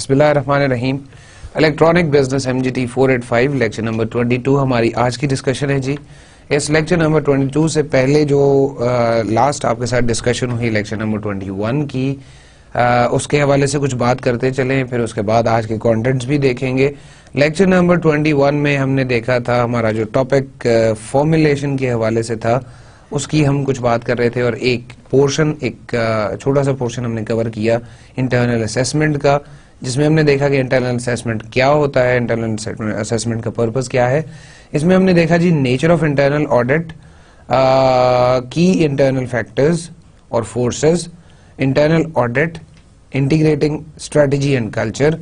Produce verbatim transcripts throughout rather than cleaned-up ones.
बिस्मिल्लाहिर्रहमानिर्रहीम। Electronic business M G T four eight five lecture number बाईस हमारी आज की डिस्कशन है जी। इस लेक्चर नंबर बाईस से पहले जो आ, लास्ट आपके साथ डिस्कशन हुई लेक्चर नंबर इक्कीस की, आ, उसके हवाले से कुछ बात करते चलें, फिर उसके बाद आज के कंटेंट्स भी देखेंगे। लेक्चर नंबर इक्कीस में हमने देखा था, हमारा जो टॉपिक फॉर्मुलेशन के हवाले से था उसकी हम कुछ बात कर रहे थे, और एक पोर्शन, एक छोटा सा पोर्शन हमने कवर किया इंटरनल असेसमेंट का, जिसमें हमने देखा कि इंटरनल असेसमेंट क्या होता है, इंटरनल असेसमेंट का पर्पस क्या है। इसमें हमने देखा जी नेचर ऑफ इंटरनल ऑडिट, की इंटरनल फैक्टर्स और forces, internal audit, integrating strategy and culture,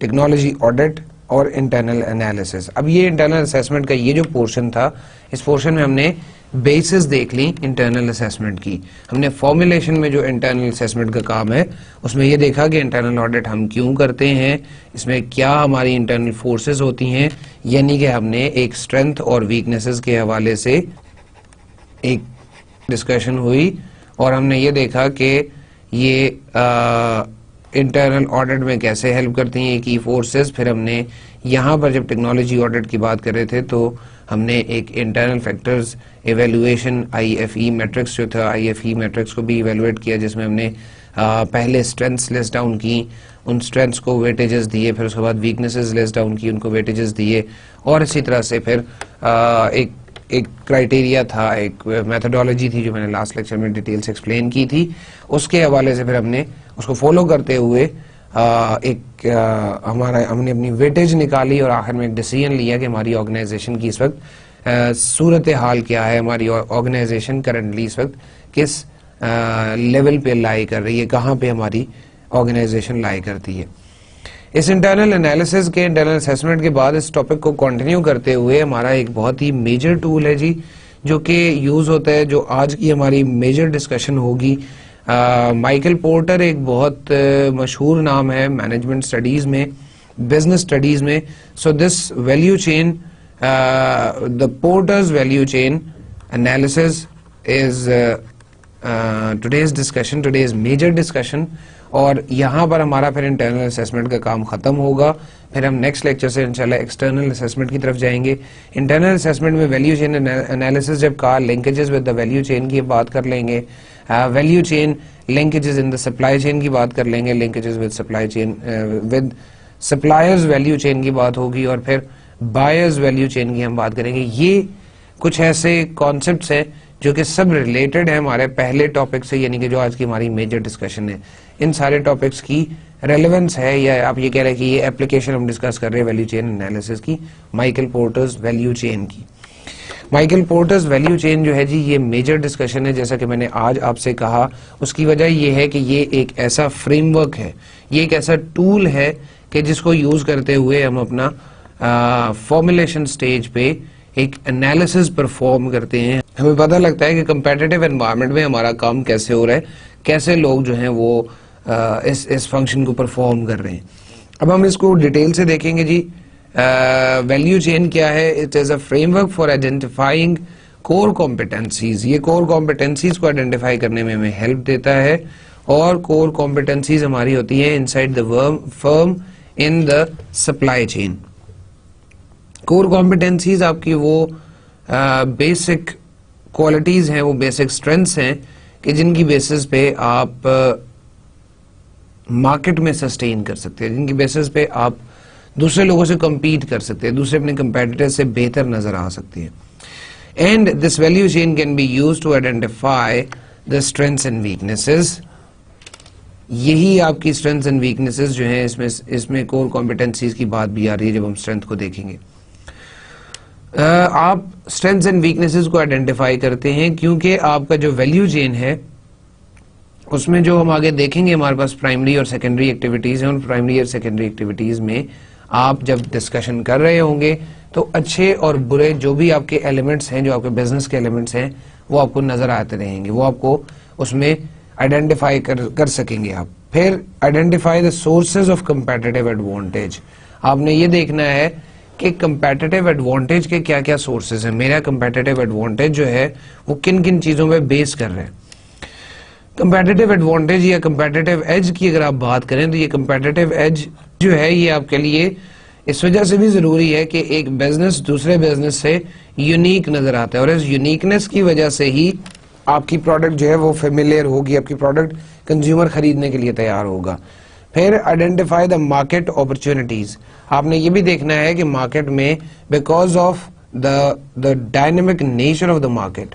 technology audit और इंटरनल एनालिसिस। अब ये इंटरनल असेसमेंट का ये जो पोर्शन था, इस पोर्शन में हमने बेसिस देख ली इंटरनल असेसमेंट की। हमने फॉर्मुलेशन में जो इंटरनल असेसमेंट का काम है उसमें ये देखा कि इंटरनल ऑडिट हम क्यों करते हैं, इसमें क्या हमारी इंटरनल फोर्सेस होती हैं, यानी कि हमने एक स्ट्रेंथ और वीकनेसेस के हवाले से एक डिस्कशन हुई, और हमने ये देखा कि ये इंटरनल ऑडिट में कैसे हेल्प करती हैं की फोर्सेस। फिर हमने यहाँ पर जब टेक्नोलॉजी ऑडिट की बात कर रहे थे तो हमने एक internal factors evaluation I F E matrix जो था, आई एफ ई मैट्रिक्स को भी इवेलुएट किया, जिसमें हमने आ, पहले स्ट्रेंथ्स लिस्ट डाउन की, उन स्ट्रेंथ्स को वेटेजेस दिए, फिर उसके बाद वीकनेसेस लिस्ट डाउन की, उनको वेटेजेस दिए, और इसी तरह से फिर आ, एक एक क्राइटेरिया था, एक मेथोडोलॉजी थी जो मैंने लास्ट लेक्चर में डिटेल से एक्सप्लेन की थी। उसके हवाले से फिर हमने उसको फॉलो करते हुए आ, एक आ, हमारा हमने अपनी वेटेज निकाली, और आखिर में एक डिसीजन लिया कि हमारी ऑर्गेनाइजेशन की इस वक्त सूरत हाल क्या है, हमारी ऑर्गेनाइजेशन करंटली इस वक्त किस लेवल पे लाई कर रही है, कहाँ पे हमारी ऑर्गेनाइजेशन लाई करती है। इस इंटरनल एनालिसिस के, इंटरनल असेसमेंट के बाद इस टॉपिक को कंटिन्यू करते हुए हमारा एक बहुत ही मेजर टूल है जी जो कि यूज़ होता है, जो आज की हमारी मेजर डिस्कशन होगी। माइकल uh, पोर्टर एक बहुत uh, मशहूर नाम है मैनेजमेंट स्टडीज में, बिजनेस स्टडीज में। So this value chain, the Porter's value chain analysis is today's discussion, today's major discussion. और यहाँ पर हमारा फिर इंटरनल असेसमेंट का काम खत्म होगा, फिर हम नेक्स्ट लेक्चर से इंशाल्लाह एक्सटर्नल असेसमेंट की तरफ जाएंगे। इंटरनल असेसमेंट में वैल्यू चेन एनालिसिस जब कहा, linkages with the value chain की बात कर लेंगे, value chain linkages in the supply chain की बात कर लेंगे, linkages with supply chain with suppliers value chain की बात होगी, और फिर बायर्स वैल्यू चेन की हम बात करेंगे। ये कुछ ऐसे कॉन्सेप्ट्स हैं जो कि सब रिलेटेड है हमारे पहले टॉपिक से, यानी कि जो आज की हमारी मेजर डिस्कशन है। इन सारे टॉपिक्स की रेलेवेंस है, या आप ये कह रहे हैं कि ये एप्लीकेशन हम डिस्कस कर रहे हैं वैल्यू चेन एनालिसिस की, माइकल पोर्टर्स वैल्यू चेन की। माइकल पोर्टर्स वैल्यू चेन जो है जी ये मेजर डिस्कशन है, जैसा कि मैंने आज आपसे कहा। उसकी वजह ये है कि ये एक ऐसा फ्रेमवर्क है, ये एक ऐसा टूल है कि जिसको यूज करते हुए हम अपना फॉर्मुलेशन स्टेज पे एक एनालिसिस परफॉर्म करते हैं। हमें पता लगता है कि कंपेटिटिव एनवायरनमेंट में हमारा काम कैसे हो रहा है, कैसे लोग जो हैं वो आ, इस इस फंक्शन को परफॉर्म कर रहे हैं। अब हम इसको डिटेल से देखेंगे जी। वैल्यू चेन क्या है? It is a framework for identifying core competencies. ये कोर कॉम्पिटेंसीज को आइडेंटिफाई करने में हमें हेल्प देता है, और कोर कॉम्पिटेंसीज हमारी होती है inside the firm in the supply chain. Core competencies आपकी वो बेसिक क्वालिटीज़ हैं, वो बेसिक स्ट्रेंथ्स हैं कि जिनकी बेसिस पे आप मार्केट में सस्टेन कर सकते हैं, जिनकी बेसिस पे आप दूसरे लोगों से कम्पीट कर सकते हैं, दूसरे अपने कंपेटिटर से बेहतर नजर आ सकते हैं। And this value chain can be used to identify the strengths and weaknesses. यही आपकी स्ट्रेंथ्स एंड वीकनेसेस जो हैं, इसमें इसमें कोर कॉम्पिटेंसीज की बात भी आ रही है जब हम स्ट्रेंथ को देखेंगे। Uh, आप स्ट्रेंथ्स एंड वीकनेसेस को आइडेंटिफाई करते हैं क्योंकि आपका जो वैल्यू चेन है उसमें जो हम आगे देखेंगे, हमारे पास प्राइमरी और सेकेंडरी एक्टिविटीज़ हैं, और प्राइमरी और सेकेंडरी एक्टिविटीज़ में आप जब डिस्कशन कर रहे होंगे तो अच्छे और बुरे जो भी आपके एलिमेंट्स हैं, जो आपके बिजनेस के एलिमेंट्स हैं, वो आपको नज़र आते रहेंगे, वो आपको उसमें आइडेंटिफाई कर, कर सकेंगे आप। फिर identify the sources of competitive advantage. आपने ये देखना है कि कंपेटिटिव एडवांटेज के क्या क्या सोर्सेज हैं, मेरा कंपेटिटिव एडवांटेज जो है वो किन किन चीज़ों पे बेस कर रहे हैं। कंपेटिटिव एडवांटेज या कंपेटिटिव एज की अगर आप बात करें तो ये कंपेटिटिव एज जो है ये आपके लिए इस वजह से भी जरूरी है कि एक बिजनेस दूसरे बिजनेस से यूनिक नजर आता है, और इस यूनिकनेस की वजह से ही आपकी प्रोडक्ट जो है वो फेमिलियर होगी, आपकी प्रोडक्ट कंज्यूमर खरीदने के लिए तैयार होगा। फिर आइडेंटिफाई द मार्केट अपॉर्चुनिटीज, आपने ये भी देखना है कि मार्केट में because of the the dynamic nature of the market,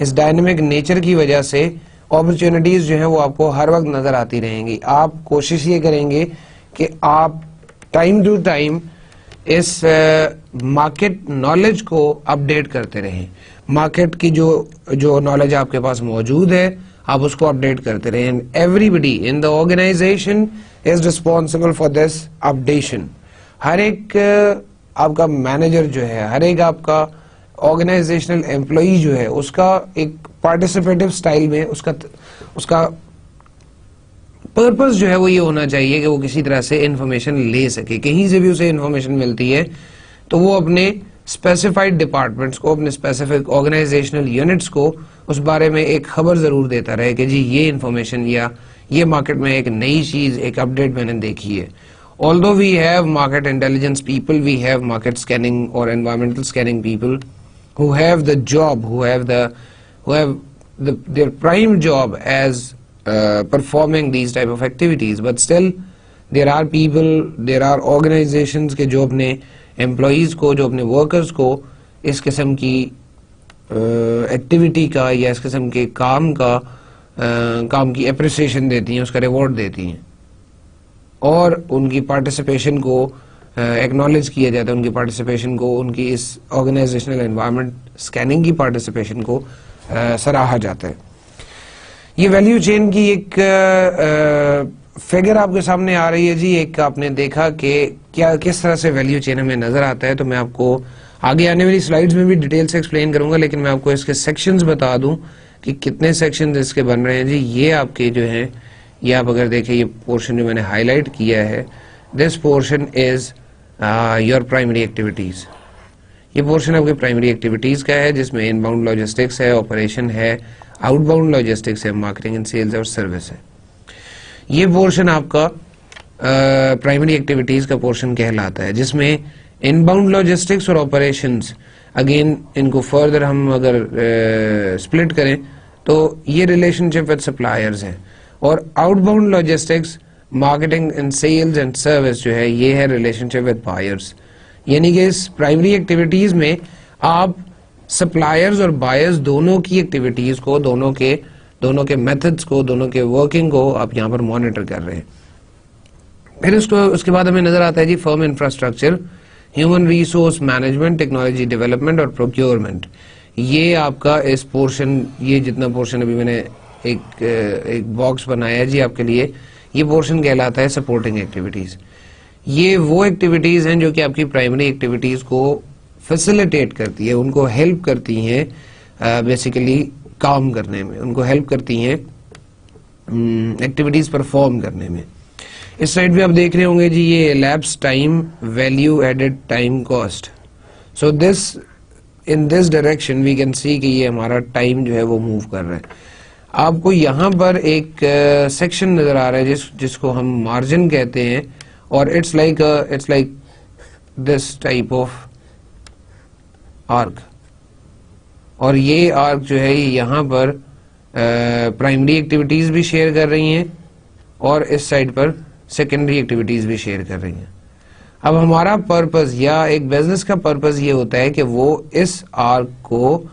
इस डायनेमिक नेचर की वजह से अपॉर्चुनिटीज जो है वो आपको हर वक्त नजर आती रहेंगी। आप कोशिश ये करेंगे कि आप टाइम टू टाइम इस मार्केट uh, नॉलेज को अपडेट करते रहें। मार्केट की जो जो नॉलेज आपके पास मौजूद है आप उसको अपडेट करते रहें। And everybody in the organisation is responsible for this updation. हर एक uh, आपका मैनेजर जो है, हर एक आपका ऑर्गेनाइजेशनल एम्प्लॉई जो है, उसका एक पार्टिसिपेटिव स्टाइल में उसका उसका पर्पस जो है वो ये होना चाहिए कि वो किसी तरह से इन्फॉर्मेशन ले सके। कहीं से भी उसे इन्फॉर्मेशन मिलती है तो वो अपने स्पेसिफाइड डिपार्टमेंट्स को, अपने स्पेसिफिक ऑर्गेनाइजेशनल यूनिट्स को उस बारे में एक खबर जरूर देता रहे कि जी ये इन्फॉर्मेशन या ये मार्केट में एक नई चीज, एक अपडेट मैंने देखी है। Although we have market intelligence people, we have market scanning और environmental scanning people who have the job, who have the who have the their prime job as Uh, performing these type of activities, but still there are people, there are organizations के जो अपने employees को, जो अपने workers को इस किस्म की uh, activity का या इस किस्म के काम का uh, काम की appreciation देती हैं, उसका reward देती हैं और उनकी participation को uh, acknowledge किया जाता है, उनकी participation को, उनकी इस organizational environment scanning की participation को uh, सराहा जाता है। ये वैल्यू चेन की एक फिगर आपके सामने आ रही है जी। एक आपने देखा कि क्या किस तरह से वैल्यू चेन हमें नजर आता है, तो मैं आपको आगे आने वाली स्लाइड्स में भी डिटेल से एक्सप्लेन करूंगा, लेकिन मैं आपको इसके सेक्शंस बता दूं कि कितने सेक्शंस इसके बन रहे हैं जी। ये आपके जो हैं, ये आप अगर देखें, ये पोर्शन जो मैंने हाईलाइट किया है, this portion is your primary activities. ये पोर्शन आपके प्राइमरी एक्टिविटीज का है जिसमें इनबाउंड लॉजिस्टिक्स है, ऑपरेशन है, आउटबाउंड लॉजिस्टिक्स है, मार्केटिंग एंड सेल्स और सर्विस है। ये पोर्शन आपका प्राइमरी एक्टिविटीज का पोर्शन कहलाता है, जिसमें इनबाउंड लॉजिस्टिक्स और ऑपरेशंस, अगेन इनको फर्दर हम अगर स्प्लिट uh, करें तो ये रिलेशनशिप विद सप्लायर्स है, और outbound logistics, marketing and sales and service जो है ये है रिलेशनशिप विद बायर्स। यानी कि इस प्राइमरी एक्टिविटीज में आप सप्लायर्स और बायर्स दोनों की एक्टिविटीज को, दोनों के दोनों के मेथड्स को, दोनों के वर्किंग को आप यहाँ पर मॉनिटर कर रहे हैं। फिर उसको उसके बाद हमें नजर आता है जी firm infrastructure, human resource management, technology development और प्रोक्योरमेंट। ये आपका इस पोर्शन, ये जितना पोर्शन अभी मैंने एक एक बॉक्स बनाया है जी आपके लिए, ये पोर्शन कहलाता है सपोर्टिंग एक्टिविटीज। ये वो एक्टिविटीज हैं जो कि आपकी प्राइमरी एक्टिविटीज को फैसिलिटेट करती है, उनको हेल्प करती हैं बेसिकली काम करने में, उनको हेल्प करती हैं एक्टिविटीज परफॉर्म करने में। इस साइड पे आप देख रहे होंगे जी ये elapse time, value added time, cost. So this in this direction we can see कि ये हमारा टाइम जो है वो मूव कर रहा है। आपको यहाँ पर एक सेक्शन uh, नजर आ रहा है जिस जिसको हम मार्जिन कहते हैं, और it's like it's like this type of arc, और ये आर्क जो है यहाँ पर प्राइमरी एक्टिविटीज भी शेयर कर रही हैं और इस साइड पर सेकेंडरी एक्टिविटीज भी शेयर कर रही हैं। अब हमारा पर्पस या एक बिजनेस का पर्पस ये होता है कि वो इस आर्क को,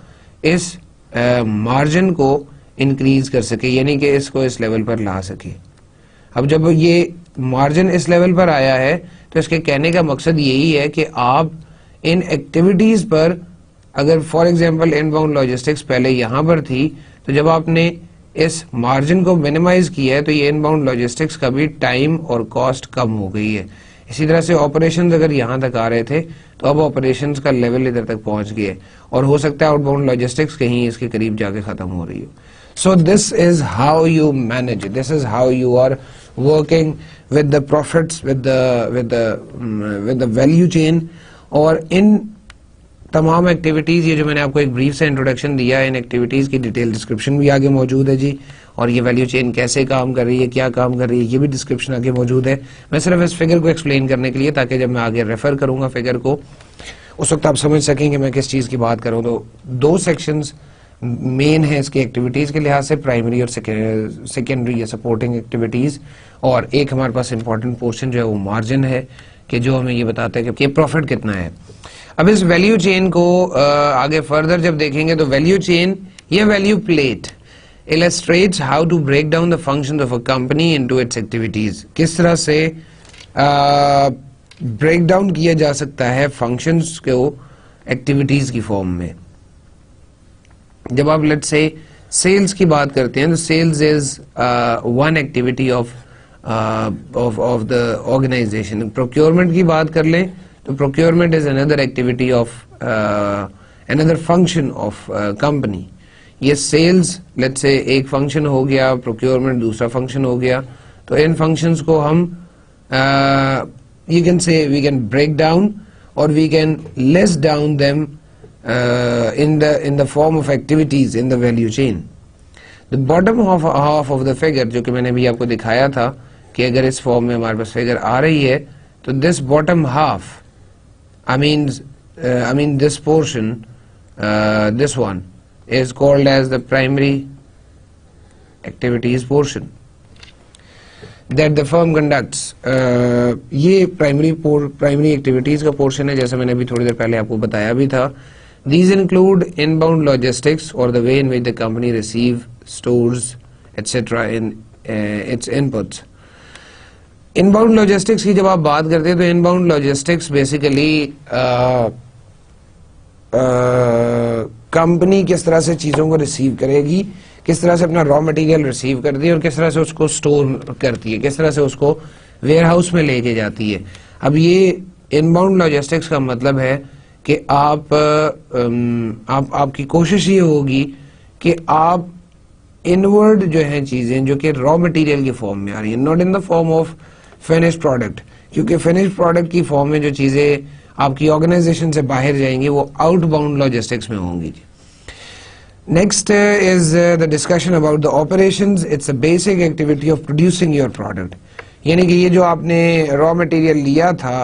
इस मार्जिन को इंक्रीज कर सके, यानी कि इसको इस लेवल पर ला सके। अब जब ये मार्जिन इस लेवल पर आया है तो इसके कहने का मकसद यही है कि आप इन एक्टिविटीज पर, अगर फॉर एग्जांपल इनबाउंड लॉजिस्टिक्स पहले यहाँ पर थी, तो जब आपने इस मार्जिन को मिनिमाइज किया है तो ये इनबाउंड लॉजिस्टिक्स का भी टाइम और कॉस्ट कम हो गई है। इसी तरह से ऑपरेशंस अगर यहाँ तक आ रहे थे तो अब ऑपरेशंस का लेवल इधर तक पहुंच गया है, और हो सकता है आउटबाउंड लॉजिस्टिक्स कहीं इसके करीब जाके खत्म हो रही हो। So this is how you manage, this is how you are working with the profits, with the with the with the value chain. और इन तमाम एक्टिविटीज़, ये जो मैंने आपको एक ब्रीफ से इंट्रोडक्शन दिया है, इन एक्टिविटीज़ की डिटेल डिस्क्रिप्शन भी आगे मौजूद है जी, और ये वैल्यू चेन कैसे काम कर रही है, क्या काम कर रही है, ये भी डिस्क्रिप्शन आगे मौजूद है। मैं सिर्फ इस फिगर को एक्सप्लेन करने के लिए, ताकि जब मैं आगे रेफर करूंगा फिगर को उस वक्त आप समझ सकेंगे मैं किस चीज़ की बात करूँ। तो दो सेक्शंस मेन है इसकी एक्टिविटीज़ के लिहाज से, प्राइमरी और सेकेंडरी या सपोर्टिंग एक्टिविटीज़, और एक हमारे पास इंपॉर्टेंट पोर्शन जो है वो मार्जिन है कि जो हमें ये बताता है कि प्रॉफिट कितना है। अब इस वैल्यू चेन को आगे फर्दर जब देखेंगे तो वैल्यू चेन या value plate illustrates how to break down the functions of a company into its activities. किस तरह से ब्रेक डाउन किया जा सकता है फंक्शंस को एक्टिविटीज की फॉर्म में। जब आप लेट्स से सेल्स की बात करते हैं तो sales is one activity of of of the organisation. Procurement की बात कर लें तो procurement is another activity of another function of company. ये सेल्स लेट्स से एक फंक्शन हो गया, प्रोक्योरमेंट दूसरा फंक्शन हो गया, तो इन फंक्शंस को हम you can say we can break down और we can less down them in the in the form of activities in the value chain. The bottom half half of the figure जो कि मैंने अभी आपको दिखाया था कि अगर इस फॉर्म में हमारे पास फिगर आ रही है तो this bottom half I mean, uh, I mean this portion, uh, this one is called as the primary activities portion that the firm conducts. Uh, ये primary primary activities का portion है, जैसा मैंने अभी थोड़ी देर पहले आपको बताया भी था। These include inbound logistics or the way in which the company receive, stores, et cetera in uh, its inputs. Inbound logistics की जब आप बात करते हैं तो इनबाउंड लॉजिस्टिक्स बेसिकली कंपनी किस तरह से चीज़ों को रिसीव करेगी, किस तरह से अपना रॉ मटेरियल रिसीव करती है और किस तरह से उसको स्टोर करती है, किस तरह से उसको वेयर हाउस में लेके जाती है। अब ये इनबाउंड लॉजिस्टिक्स का मतलब है कि आप, आप आपकी कोशिश ये होगी कि आप इनवर्ड जो है चीज़ें जो कि रॉ मटेरियल की फॉर्म में आ रही है, not in the form of finish product, क्योंकि फिनिश प्रोडक्ट की फॉर्म में जो चीज़ें आपकी ऑर्गेनाइजेशन से बाहर जाएंगी वो आउटबाउंड लॉजिस्टिक्स में होंगी। Next is the discussion about the operations. It's a basic activity of producing your product, यानी कि ये जो आपने रॉ मटेरियल लिया था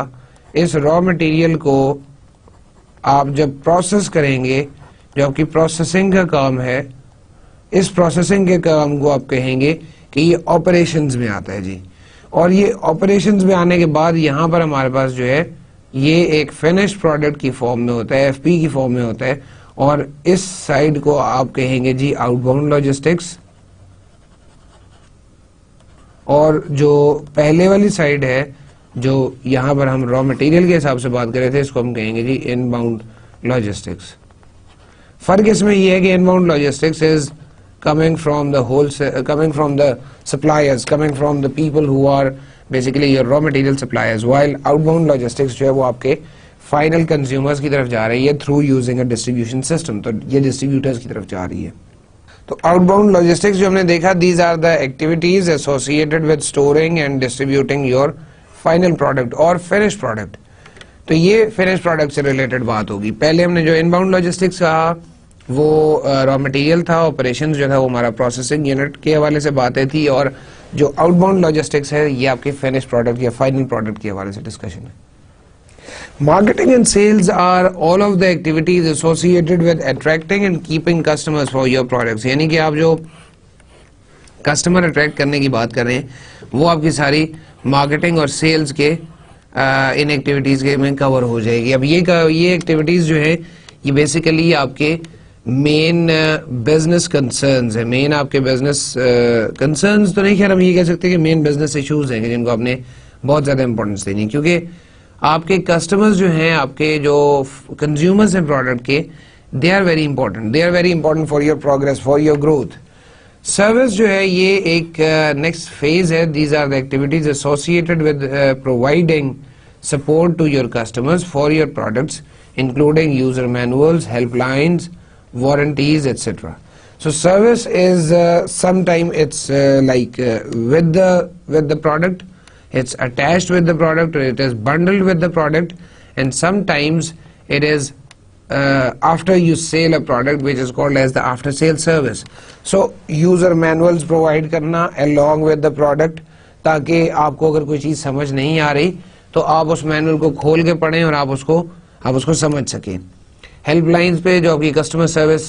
इस रॉ मटेरियल को आप जब प्रोसेस करेंगे, जो आपकी प्रोसेसिंग का काम है, इस प्रोसेसिंग के काम को आप कहेंगे कि ये ऑपरेशंस में आता है जी। और ये ऑपरेशंस में आने के बाद यहाँ पर हमारे पास जो है ये एक फिनिश प्रोडक्ट की फॉर्म में होता है, एफपी की फॉर्म में होता है, और इस साइड को आप कहेंगे जी आउटबाउंड लॉजिस्टिक्स। और जो पहले वाली साइड है जो यहाँ पर हम रॉ मटेरियल के हिसाब से बात कर रहे थे, इसको हम कहेंगे जी इनबाउंड लॉजिस्टिक्स। फर्क इसमें यह है कि inbound logistics is coming from the whole coming from the suppliers, coming from the people who are basically your raw material suppliers, while outbound logistics जो है वो आपके final consumers की तरफ जा रही है through using a distribution system, तो ये distributors की तरफ जा रही है। तो outbound logistics जो हमने देखा, these are the activities associated with storing and distributing your final product और finished product। तो ये finished product से related बात होगी। पहले हमने जो inbound logistics कहा वो रॉ मटेरियल था, ऑपरेशंस जो था वो हमारा प्रोसेसिंग यूनिट के हवाले से बातें थी, और जो आउटबाउंड लॉजिस्टिक्स है ये आपके फिनिश प्रोडक्ट या फाइनल प्रोडक्ट के हवाले से डिस्कशन है। Marketing and sales are all of the activities associated with attracting and keeping customers for your products, यानी कि आप जो कस्टमर अट्रैक्ट करने की बात कर रहे हैं वो आपकी सारी मार्केटिंग और सेल्स के इन एक्टिविटीज़ के में कवर हो जाएगी। अब ये ये एक्टिविटीज़ जो है ये बेसिकली आपके मेन बिजनेस कंसर्न्स है, मेन आपके बिजनेस कंसर्न्स तो नहीं, खैर हम ये कह सकते हैं कि मेन बिजनेस इश्यूज हैं जिनको आपने बहुत ज़्यादा इंपॉर्टेंस देनी है, क्योंकि आपके कस्टमर्स जो हैं, आपके जो कंज्यूमर्स हैं प्रोडक्ट के, they are very important, they are very important for your progress, for your growth. Service जो है ये एक नेक्स्ट uh, फेज है। These are the activities associated with providing support to your customers for your products, including user manuals, helplines, warranties, et cetera. So service is uh, sometime it's uh, like uh, with the with the product, it's attached with the product, or it is bundled with the product, and sometimes it is uh, after you sell a product, which is called as the after sale service. So user manuals provide करना along with the product, ताकि आपको अगर कोई चीज समझ नहीं आ रही तो आप उस मैनुअल को खोल के पढ़ें और आप उसको आप उसको समझ सकें। हेल्पलाइंस पे जो आपकी कस्टमर सर्विस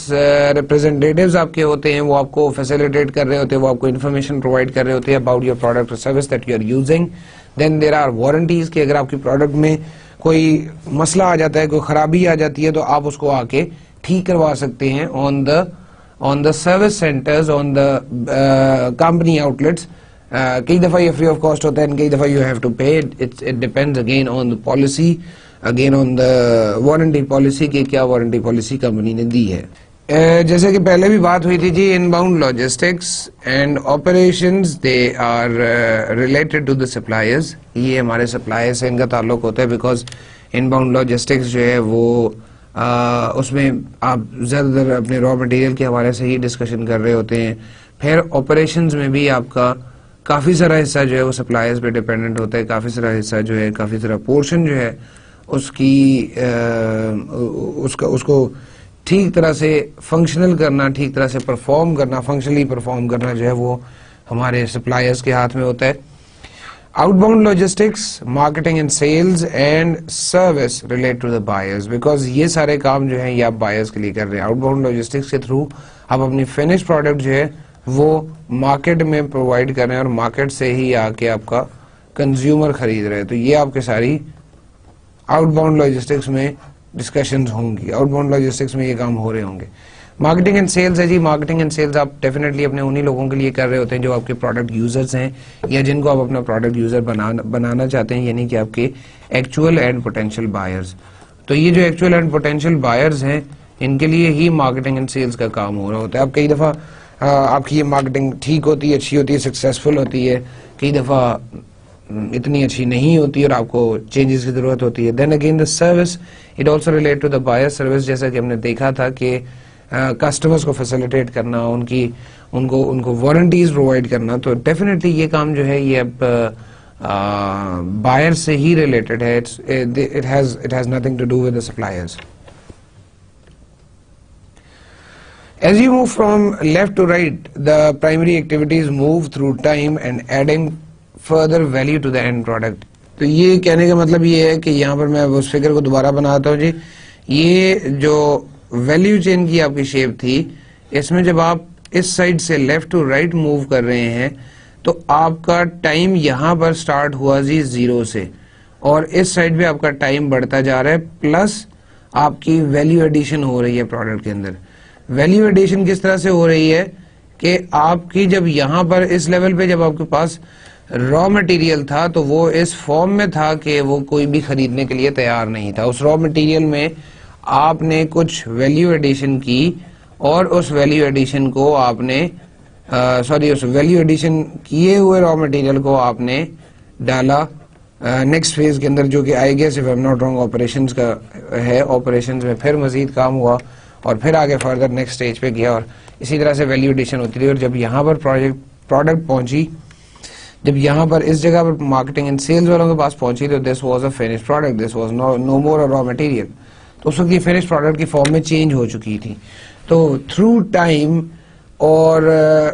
रिप्रेजेंटेटिव्स आपके होते हैं वो आपको फैसिलिटेट कर रहे होते हैं, वो आपको इन्फॉर्मेशन प्रोवाइड कर रहे होते हैं अबाउट योर प्रोडक्ट और service that you are using. Then there are warranties कि अगर आपकी प्रोडक्ट में कोई मसला आ जाता है, कोई खराबी आ जाती है, तो आप उसको आके ठीक करवा सकते हैं on the on the service centres, on the company outlets. कई दफ़ा ये फ्री ऑफ कॉस्ट होता है, कई दफ़ा you have to pay. It's it depends again on the policy, again on the warranty policy के क्या वारंटी पॉलिसी कंपनी ने दी है। uh, जैसे कि पहले भी बात हुई थी जी, inbound logistics and operations they are related to the suppliers. ये हमारे सप्लायर से इनका ताल्लुक होता है, बिकॉज इनबाउंड लॉजिस्टिक्स जो है वो uh, उसमें आप ज़्यादातर अपने रॉ मटेरियल के हवाले से ही डिस्कशन कर रहे होते हैं। फिर ऑपरेशंस में भी आपका काफ़ी सारा हिस्सा जो है वो सप्लायर्स पे डिपेंडेंट होता है, काफ़ी सारा हिस्सा जो है, काफ़ी सारा पोर्शन जो है उसकी आ, उसका उसको ठीक तरह से फंक्शनल करना, ठीक तरह से परफॉर्म करना, फंक्शनली परफॉर्म करना जो है वो हमारे सप्लायर्स के हाथ में होता है। Outbound logistics, marketing and sales and service relate to the buyers, because ये सारे काम जो हैं ये आप बायर्स के लिए कर रहे हैं। आउटबाउंड लॉजिस्टिक्स के थ्रू आप अपनी फिनिश प्रोडक्ट जो है वो मार्केट में प्रोवाइड कर रहे हैं और मार्केट से ही आके आपका कंज्यूमर खरीद रहे हैं। तो ये आपके सारी आउटबाउंड लॉजिस्टिक्स में डिस्कशंस होंगी, आउटबाउंड लॉजिस्टिक्स में ये काम हो रहे होंगे। मार्केटिंग एंड सेल्स है जी, मार्केटिंग एंड सेल्स आप डेफिनेटली अपने उन्हीं लोगों के लिए कर रहे होते हैं जो आपके प्रोडक्ट यूजर्स हैं या जिनको आप अपना प्रोडक्ट यूजर बनाना बनाना चाहते हैं, यानी कि आपके एक्चुअल एंड पोटेंशियल बायर्स। तो ये जो एक्चुअल एंड पोटेंशियल बायर्स हैं इनके लिए ही मार्केटिंग एंड सेल्स का काम हो रहा होता है। आप कई दफ़ा Uh, आपकी ये मार्केटिंग ठीक होती है, अच्छी होती है, सक्सेसफुल होती है, कई दफ़ा इतनी अच्छी नहीं होती और आपको चेंजेस की ज़रूरत होती है। Then again the service, it also relate to the buyer service. जैसा कि हमने देखा था कि कस्टमर्स uh, को फैसिलिटेट करना, उनकी उनको उनको वारंटीज प्रोवाइड करना, तो डेफिनेटली ये काम जो है ये अब बायर uh, से ही रिलेटेड है। It's it has it has nothing to do with the suppliers. As you move from left to right, the primary activities move through time and adding further value to the end product. तो ये कहने का मतलब ये है कि यहाँ पर मैं उस फिगर को दोबारा बनाता हूँ जी। ये जो वैल्यू चेन की आपकी शेप थी, इसमें जब आप इस साइड से लेफ्ट टू राइट मूव कर रहे हैं तो आपका टाइम यहाँ पर स्टार्ट हुआ जी जीरो से, और इस साइड पे आपका टाइम बढ़ता जा रहा है, प्लस आपकी वैल्यू एडिशन हो रही है प्रोडक्ट के अंदर। वैल्यू एडिशन किस तरह से हो रही है कि आपकी जब यहाँ पर इस लेवल पे जब आपके पास रॉ मटेरियल था तो वो इस फॉर्म में था कि वो कोई भी खरीदने के लिए तैयार नहीं था। उस रॉ मटेरियल में आपने कुछ वैल्यू एडिशन की और उस वैल्यू एडिशन को आपने सॉरी उस वैल्यू एडिशन किए हुए रॉ मटेरियल को आपने डाला नेक्स्ट फेज के अंदर, जो कि I guess if I am not wrong operations का है। ऑपरेशंस में फिर मजीद काम हुआ और फिर आगे फर्दर नेक्स्ट स्टेज पे गया और इसी तरह से वैल्यू एडिशन होती रही। और जब यहाँ पर प्रोजेक्ट प्रोडक्ट पहुंची, जब यहाँ पर इस जगह पर मार्केटिंग एंड सेल्स वालों के पास पहुंची तो this was a finish product, this was no no more a raw material. तो उस वक्त ये फिनिश प्रोडक्ट की फॉर्म में चेंज हो चुकी थी। तो थ्रू टाइम और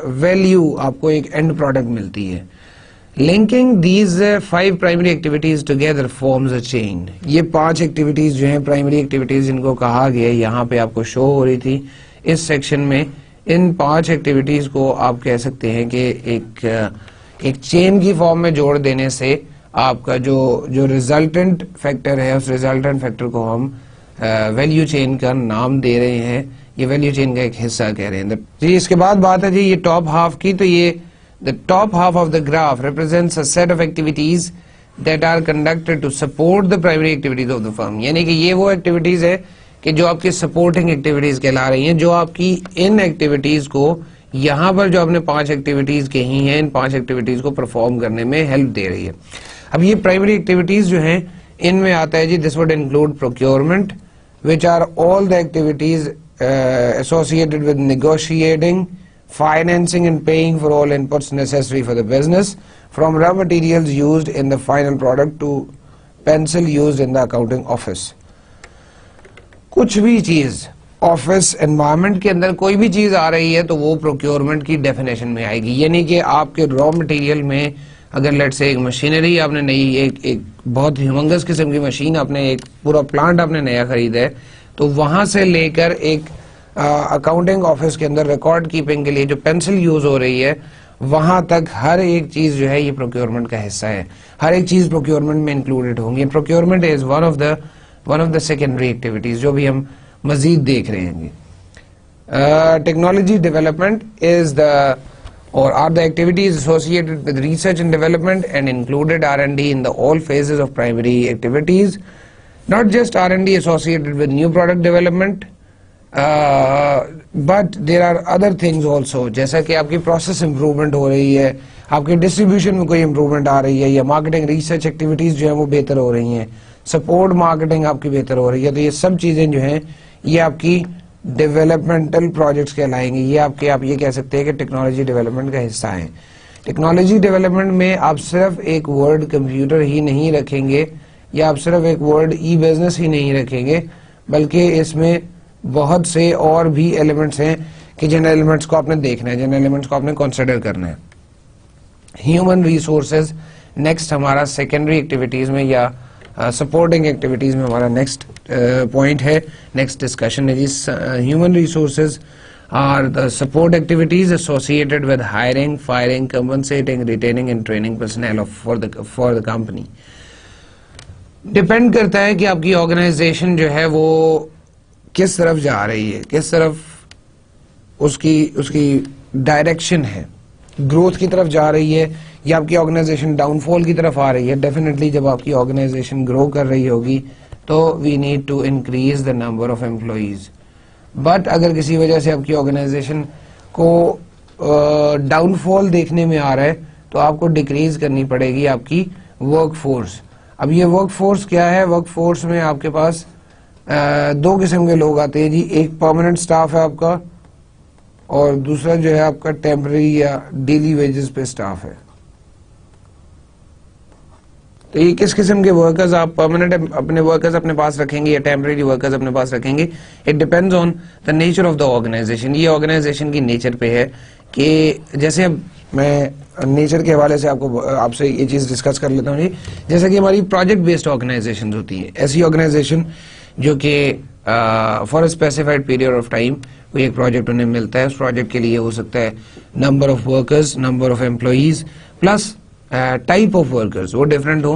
वैल्यू uh, आपको एक एंड प्रोडक्ट मिलती है। Linking these five primary activities together forms a chain. ये पांच एक्टिविटीज जो हैं प्राइमरी एक्टिविटीज इनको कहा गया, यहाँ पे आपको शो हो रही थी इस सेक्शन में। इन पांच एक्टिविटीज को आप कह सकते हैं कि एक एक चेन की फॉर्म में जोड़ देने से आपका जो जो रिजल्टेंट फैक्टर है, उस रिजल्टेंट फैक्टर को हम वैल्यू चेन का नाम दे रहे हैं। ये वैल्यू चेन का एक हिस्सा कह रहे हैं जी। इसके बाद बात है जी ये टॉप हाफ की। तो ये The top half of the graph represents a set of activities that are conducted to support the primary activities of the firm. यानी कि ये वो activities है कि जो आपकी supporting activities कहला रही हैं, जो आपकी इन activities को यहाँ पर जो आपने पांच activities कही हैं, इन पांच activities को perform करने में help दे रही है। अब ये primary activities जो हैं इनमें आता है जी this would include procurement, which are all the activities uh, associated with negotiating, financing and paying for all inputs necessary for the business, from raw materials used in the final product to pencil used in the accounting office. कुछ भी चीज office environment के अंदर कोई भी चीज आ रही है तो वो प्रोक्योरमेंट की डेफिनेशन में आएगी। यानी कि आपके रॉ मटेरियल में अगर लेट से एक मशीनरी आपने नई एक एक बहुत ह्यूमंगस किस्म की मशीन आपने एक पूरा प्लांट आपने नया खरीदा है तो वहां से लेकर एक अकाउंटिंग ऑफिस के अंदर रिकॉर्ड कीपिंग के लिए जो पेंसिल यूज हो रही है वहां तक हर एक चीज जो है ये प्रोक्योरमेंट का हिस्सा है। हर एक चीज प्रोक्योरमेंट में इंक्लूडेड होंगी। Procurement is one of the one of the secondary activities जो भी हम मजीद देख रहे हैं। Technology development is the or are the activities associated with research and development and included R and D in the all phases of primary activities, not just R and D associated with new product development, uh, but there are other things also, जैसा कि आपकी process improvement हो रही है, आपके distribution में कोई improvement आ रही है या marketing research activities जो है वो बेहतर हो रही हैं, support marketing आपकी बेहतर हो रही है, तो ये सब चीज़ें जो हैं ये आपकी डेवलपमेंटल प्रोजेक्ट्स कहलाएंगे। ये आपके आप ये कह सकते हैं कि टेक्नोलॉजी डेवलपमेंट का हिस्सा है। टेक्नोलॉजी डेवलपमेंट में आप सिर्फ एक वर्ड कंप्यूटर ही नहीं रखेंगे या आप सिर्फ एक वर्ड ई बिजनेस ही नहीं रखेंगे बल्कि इसमें बहुत से और भी एलिमेंट्स हैं कि जिन एलिमेंट्स को आपने देखना है, जिन एलिमेंट्स को आपने कंसिडर करना है। ह्यूमन रिसोर्सेज नेक्स्ट हमारा सेकेंडरी एक्टिविटीज में या सपोर्टिंग uh, एक्टिविटीज़ में हमारा नेक्स्ट पॉइंट है, नेक्स्ट डिस्कशन है। Human resources are the support activities associated with hiring, firing, compensating, retaining and training personal for the for the company. Depend करता है कि आपकी ऑर्गेनाइजेशन जो है वो किस तरफ जा रही है, किस तरफ उसकी उसकी डायरेक्शन है, ग्रोथ की तरफ जा रही है या आपकी ऑर्गेनाइजेशन डाउनफॉल की तरफ आ रही है। डेफिनेटली जब आपकी ऑर्गेनाइजेशन ग्रो कर रही होगी तो we need to increase the number of employees, but अगर किसी वजह से आपकी ऑर्गेनाइजेशन को डाउनफॉल uh, देखने में आ रहा है तो आपको डिक्रीज करनी पड़ेगी आपकी वर्कफोर्स। अब ये वर्कफोर्स क्या है? वर्कफोर्स में आपके पास uh, दो किस्म के लोग आते हैं जी, एक परमानेंट स्टाफ है आपका और दूसरा जो है आपका टेम्पररी या डेली वेजेस पे स्टाफ है। तो ये किस किस्म के वर्कर्स आप परमानेंट अपने वर्कर्स अपने पास रखेंगे या टेम्पररी वर्कर्स अपने पास रखेंगे, it depends on the nature of the organisation. ये ऑर्गेनाइजेशन की नेचर पे है कि जैसे अब मैं नेचर के हवाले से आपको आपसे ये चीज़ डिस्कस कर लेता हूँ जी। जैसे कि हमारी प्रोजेक्ट बेस्ड ऑर्गेनाइजेशन होती है, ऐसी ऑर्गेनाइजेशन जो कि for a specified period of time कोई एक प्रोजेक्ट उन्हें मिलता है, उस प्रोजेक्ट के लिए हो सकता है number of workers, number of employees plus type of workers, वो डिफरेंट हो।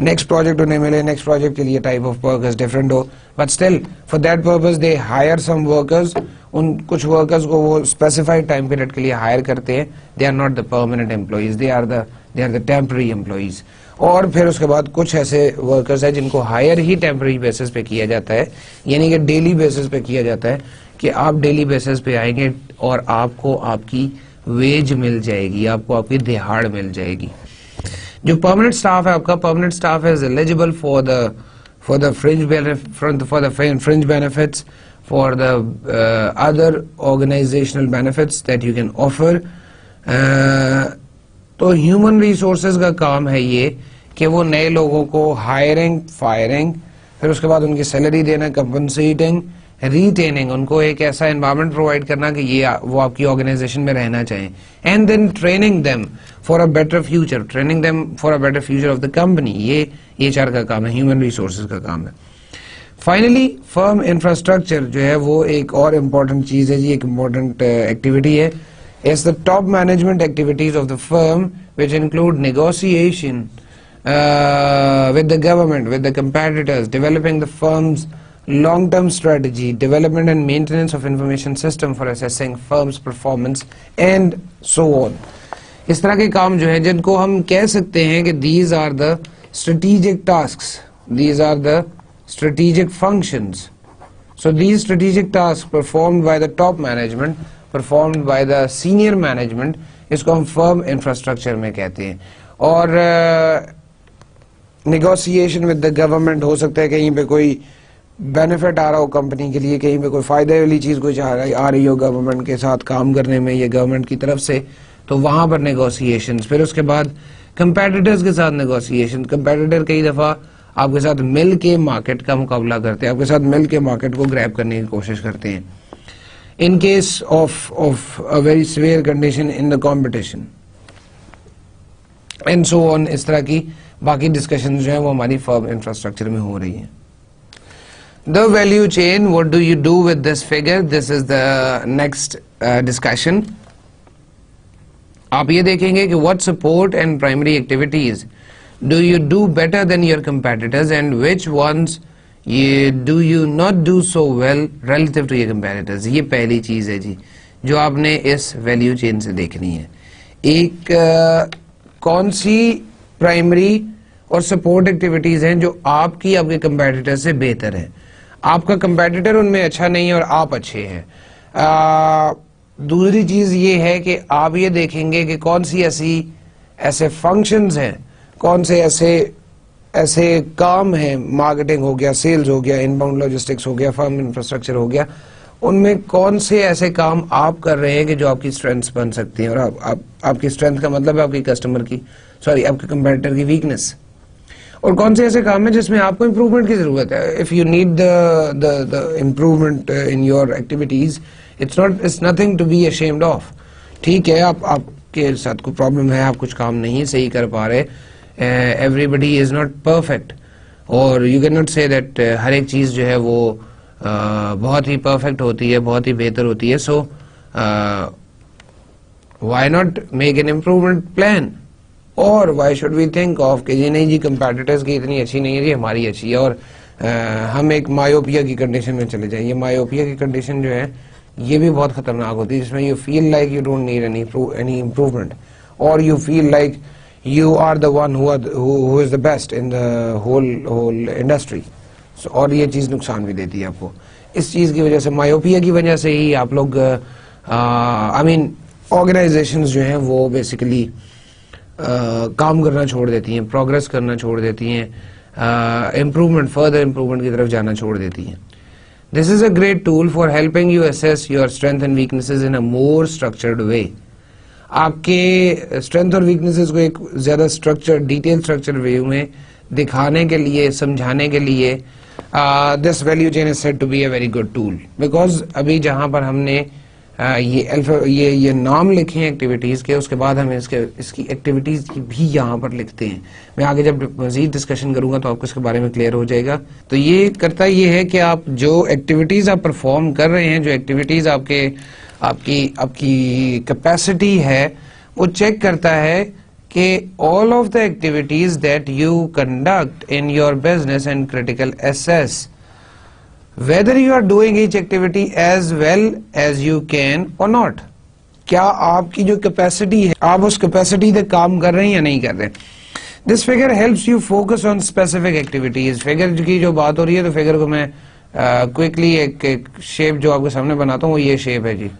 नेक्स्ट प्रोजेक्ट उन्हें मिले, नेक्स्ट प्रोजेक्ट के लिए टाइप ऑफ वर्कर्स डिफरेंट हो, but still for that purpose they hire some workers. उन कुछ वर्कर्स को वो स्पेसिफाइड टाइम पीरियड के लिए हायर करते हैं, they are not the permanent employees, they are the they are the temporary employees. और फिर उसके बाद कुछ ऐसे वर्कर्स हैं जिनको हायर ही टेम्पररी बेसिस पे किया जाता है, यानी कि डेली बेसिस पे किया जाता है कि आप डेली बेसिस पे आएंगे और आपको आपकी वेज मिल जाएगी, आपको आपकी दिहाड़ मिल जाएगी। जो परमानेंट स्टाफ है आपका, permanent staff is eligible for the for the fringe for the fringe benefits, for the other organisational benefits that you can offer. तो ह्यूमन रिसोर्सेज का काम है ये कि वो नए लोगों को हायरिंग, फायरिंग, फिर उसके बाद उनकी सैलरी देना, कंपनसेटिंग, रिटेनिंग, उनको एक ऐसा एनवायरनमेंट प्रोवाइड करना कि ये वो आपकी ऑर्गेनाइजेशन में रहना चाहें, and then training them for a better future, training them for a better future of the company. ये एचआर का काम है, ह्यूमन रिसोर्सेज का काम है। फाइनली फर्म इंफ्रास्ट्रक्चर जो है वो एक और इम्पोर्टेंट चीज़ है जी, एक इम्पोर्टेंट एक्टिविटी है। It's the top management activities of the firm which include negotiation with the government, with the competitors, developing the firm's long-term strategy, development and maintenance of information system for assessing firm's performance and so on. इस तरह के काम जो हैं जिनको हम कह सकते हैं कि these are the strategic tasks, these are the strategic functions. So these strategic tasks performed by the top management, performed by the senior management, इसको हम firm infrastructure में कहते हैं। और negotiation with the government हो सकता है कहीं पे कोई बेनिफिट आ रहा हो कंपनी के लिए, कहीं पे कोई फायदे वाली चीज़ कोई आ रही हो गवर्नमेंट के साथ काम करने में या गवर्नमेंट की तरफ से, तो वहाँ पर नेगोशिएशंस। फिर उसके बाद कंपेटिटर्स के साथ नेगोशिएशन। कंपेटिटर कई दफ़ा आपके साथ मिल के मार्केट का मुकाबला करते हैं, आपके साथ मिल के मार्केट को ग्रैब करने की कोशिश करते हैं। In case of of a very severe condition in the competition and so on, इस तरह की बाकी डिस्कशन जो है वो हमारी फर्म इंफ्रास्ट्रक्चर में हो रही है। The value chain, what do you do with this figure, this is the next discussion. आप ये देखेंगे कि what support and primary activities do you do better than your competitors and which ones ये do you not do so well relative to your competitors. ये पहली चीज है जी जो आपने इस वैल्यू चेन से देखनी है। एक uh, कौन सी प्राइमरी और सपोर्ट एक्टिविटीज हैं जो आपकी आपके कंपेटिटर से बेहतर है, आपका कंपेटिटर उनमें अच्छा नहीं है और आप अच्छे हैं। दूसरी चीज ये है कि आप ये देखेंगे कि कौन सी ऐसी ऐसे फंक्शंस हैं, कौन से ऐसे ऐसे काम हैं, मार्केटिंग हो गया, सेल्स हो गया, इनबाउंड लॉजिस्टिक्स हो गया, फर्म इंफ्रास्ट्रक्चर हो गया, उनमें कौन से ऐसे काम आप कर रहे हैं कि जो आपकी स्ट्रेंथ्स बन सकती हैं। और आप, आप आपकी स्ट्रेंथ का मतलब है आपकी कस्टमर की सॉरी आपके कंपेटिटर की वीकनेस, और कौन से ऐसे काम है जिसमें आपको इम्प्रूवमेंट की जरूरत है। If you need the improvement in your activities, it's not it's nothing to be ashamed of. ठीक है, आप आपके साथ कोई प्रॉब्लम है, आप कुछ काम नहीं सही कर पा रहे, एवरीबडी इज नॉट परफेक्ट और you can not say that हर एक चीज जो है वो uh, बहुत ही परफेक्ट होती है, बहुत ही बेहतर होती है। So why not make an improvement plan, और why should we think of कि जी नहीं जी कंपेटिटर्स की इतनी अच्छी नहीं है जी, हमारी अच्छी है, और आ, हम एक मायोपिया की कंडीशन में चले जाएंगे। मायोपिया की कंडीशन जो है ये भी बहुत खतरनाक होती है, जिसमें you feel like you don't need any any improvement और you feel like you are the one who is the best in the whole whole industry. और ये चीज़ नुकसान भी देती है आपको। इस चीज़ की वजह से, मायोपिया की वजह से ही आप लोग आई मीन ऑर्गेनाइजेशंस जो हैं वो बेसिकली Uh, काम करना छोड़ देती हैं, प्रोग्रेस करना छोड़ देती हैं, इम्प्रूवमेंट फर्दर इम्प्रूवमेंट की तरफ जाना छोड़ देती हैं। This is a great tool for helping you assess your strength and weaknesses in a more structured way. आपके स्ट्रेंथ और वीकनेसेस को एक ज़्यादा स्ट्रक्चर डिटेल स्ट्रक्चर वे में दिखाने के लिए, समझाने के लिए this value chain is said to be a very good tool, because अभी जहाँ पर हमने Uh, ये अल्फा ये ये नाम लिखे हैं एक्टिविटीज़ के, उसके बाद हम इसके इसकी एक्टिविटीज़ की भी यहाँ पर लिखते हैं। मैं आगे जब मज़ीद डिस्कशन करूँगा तो आपको इसके बारे में क्लियर हो जाएगा। तो ये करता ये है कि आप जो एक्टिविटीज़ आप परफॉर्म कर रहे हैं, जो एक्टिविटीज़ आपके आपकी आपकी कैपेसिटी है, वो चेक करता है कि all of the activities that you conduct in your business and critical assess, Whether you are doing each activity as well as you can or not, क्या आपकी जो कैपेसिटी है आप उस कैपेसिटी से काम कर रहे हैं या नहीं कर रहे। This figure helps you focus on specific activities. Figure की जो बात हो रही है तो फिगर को मैं क्विकली uh, एक, एक शेप जो आपके सामने बनाता हूँ वो ये शेप है जी।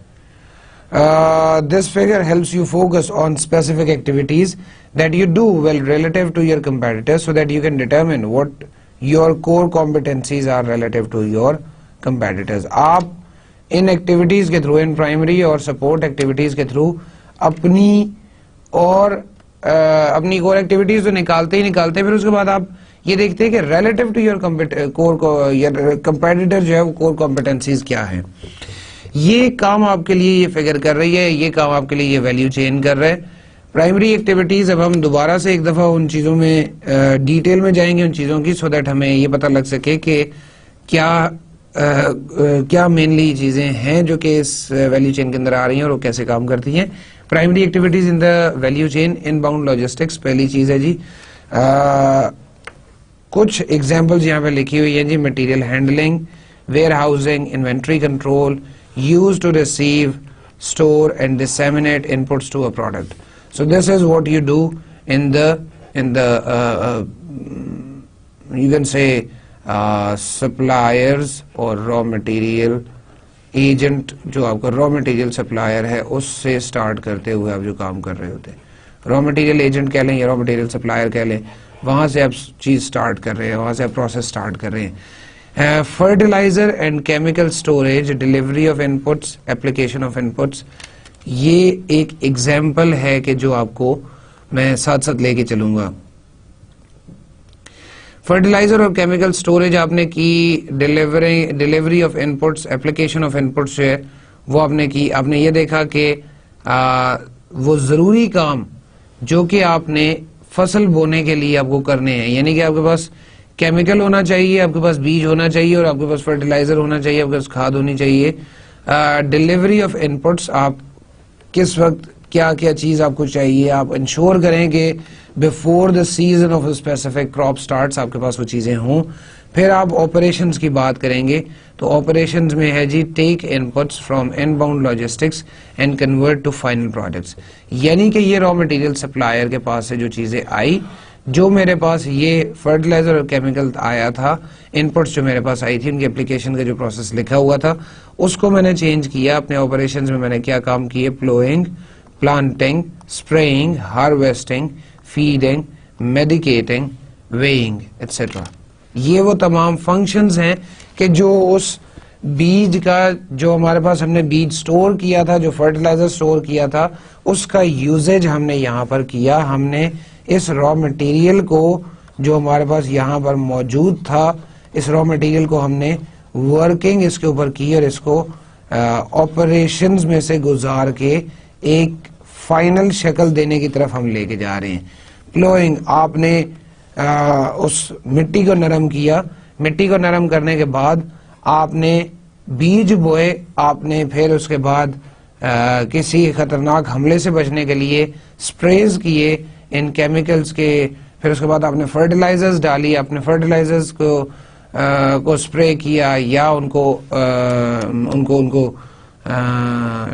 This figure helps you focus on specific activities that you do well relative to your competitors so that you can determine what Your core competencies are relative to your competitors. आप इन activities के through, इन primary और support activities के through अपनी और आ, अपनी core activities तो निकालते ही निकालते हैं, फिर उसके बाद आप ये देखते हैं कि relative to your core your competitor जो है वो कोर कॉम्पिटेंसीज क्या है। ये काम आपके लिए ये फिगर कर रही है, ये काम आपके लिए ये वैल्यू चेन कर रहा है। प्राइमरी एक्टिविटीज, अब हम दोबारा से एक दफ़ा उन चीज़ों में डिटेल uh, में जाएंगे उन चीज़ों की, सो so दैट हमें ये पता लग सके कि क्या uh, uh, क्या मेनली चीज़ें हैं जो कि इस वैल्यू चेन के अंदर आ रही हैं और वो कैसे काम करती हैं। Primary activities in the value chain, inbound logistics पहली चीज़ है जी। uh, कुछ एग्जाम्पल्स यहाँ पे लिखी हुई हैं जी। Material handling, warehousing, inventory control, use to receive, store and disseminate inputs to a product. So this is what you do in the in the uh, uh, you can say uh, suppliers or raw material agent, जो आपका raw material supplier है उससे start करते हुए आप जो काम कर रहे होते हैं, raw material agent कह लें या raw material supplier कह लें, वहाँ से आप चीज़ start कर रहे हैं, वहाँ से आप process start कर रहे हैं। Fertilizer and chemical storage, delivery of inputs, application of inputs, ये एक एग्जाम्पल है कि जो आपको मैं साथ साथ लेके चलूंगा। फर्टिलाइजर और केमिकल स्टोरेज आपने की, delivery delivery of inputs, application of inputs जो है वो आपने की। आपने ये देखा कि आ, वो ज़रूरी काम जो कि आपने फसल बोने के लिए आपको करने हैं, यानी कि आपके पास केमिकल होना चाहिए, आपके पास बीज होना चाहिए और आपके पास फर्टिलाइजर होना चाहिए, आपके पास खाद होनी चाहिए। डिलीवरी ऑफ इनपुट्स, आप किस वक्त क्या क्या चीज़ आपको चाहिए, आप इंश्योर करें कि before the season of specific crop starts आपके पास वो चीज़ें हों। फिर आप ऑपरेशंस की बात करेंगे तो ऑपरेशंस में है जी take inputs from inbound logistics and convert to final products, यानी कि ये रॉ मटेरियल सप्लायर के पास से जो चीज़ें आई, जो मेरे पास ये फर्टिलाइजर और केमिकल आया था, इनपुट्स जो मेरे पास आई थी, उनकी एप्लीकेशन का जो प्रोसेस लिखा हुआ था उसको मैंने चेंज किया। अपने ऑपरेशंस में मैंने क्या काम किए, ploughing, planting, spraying, harvesting, feeding, medicating, weighing etcetera. ये वो तमाम फंक्शंस हैं कि जो उस बीज का, जो हमारे पास हमने बीज स्टोर किया था, जो फर्टिलाइजर स्टोर किया था, उसका यूजेज हमने यहाँ पर किया। हमने इस रॉ मटेरियल को जो हमारे पास यहाँ पर मौजूद था, इस रॉ मटेरियल को हमने वर्किंग इसके ऊपर की और इसको ऑपरेशंस में से गुजार के एक फाइनल शक्ल देने की तरफ हम लेके जा रहे हैं। प्लोइंग, आपने आ, उस मिट्टी को नरम किया, मिट्टी को नरम करने के बाद आपने बीज बोए, आपने फिर उसके बाद आ, किसी खतरनाक हमले से बचने के लिए स्प्रेज किए इन केमिकल्स के, फिर उसके बाद आपने फर्टिलाइजर्स डाली, आपने फर्टिलाइजर्स को आ, को स्प्रे किया या उनको आ, उनको उनको आ,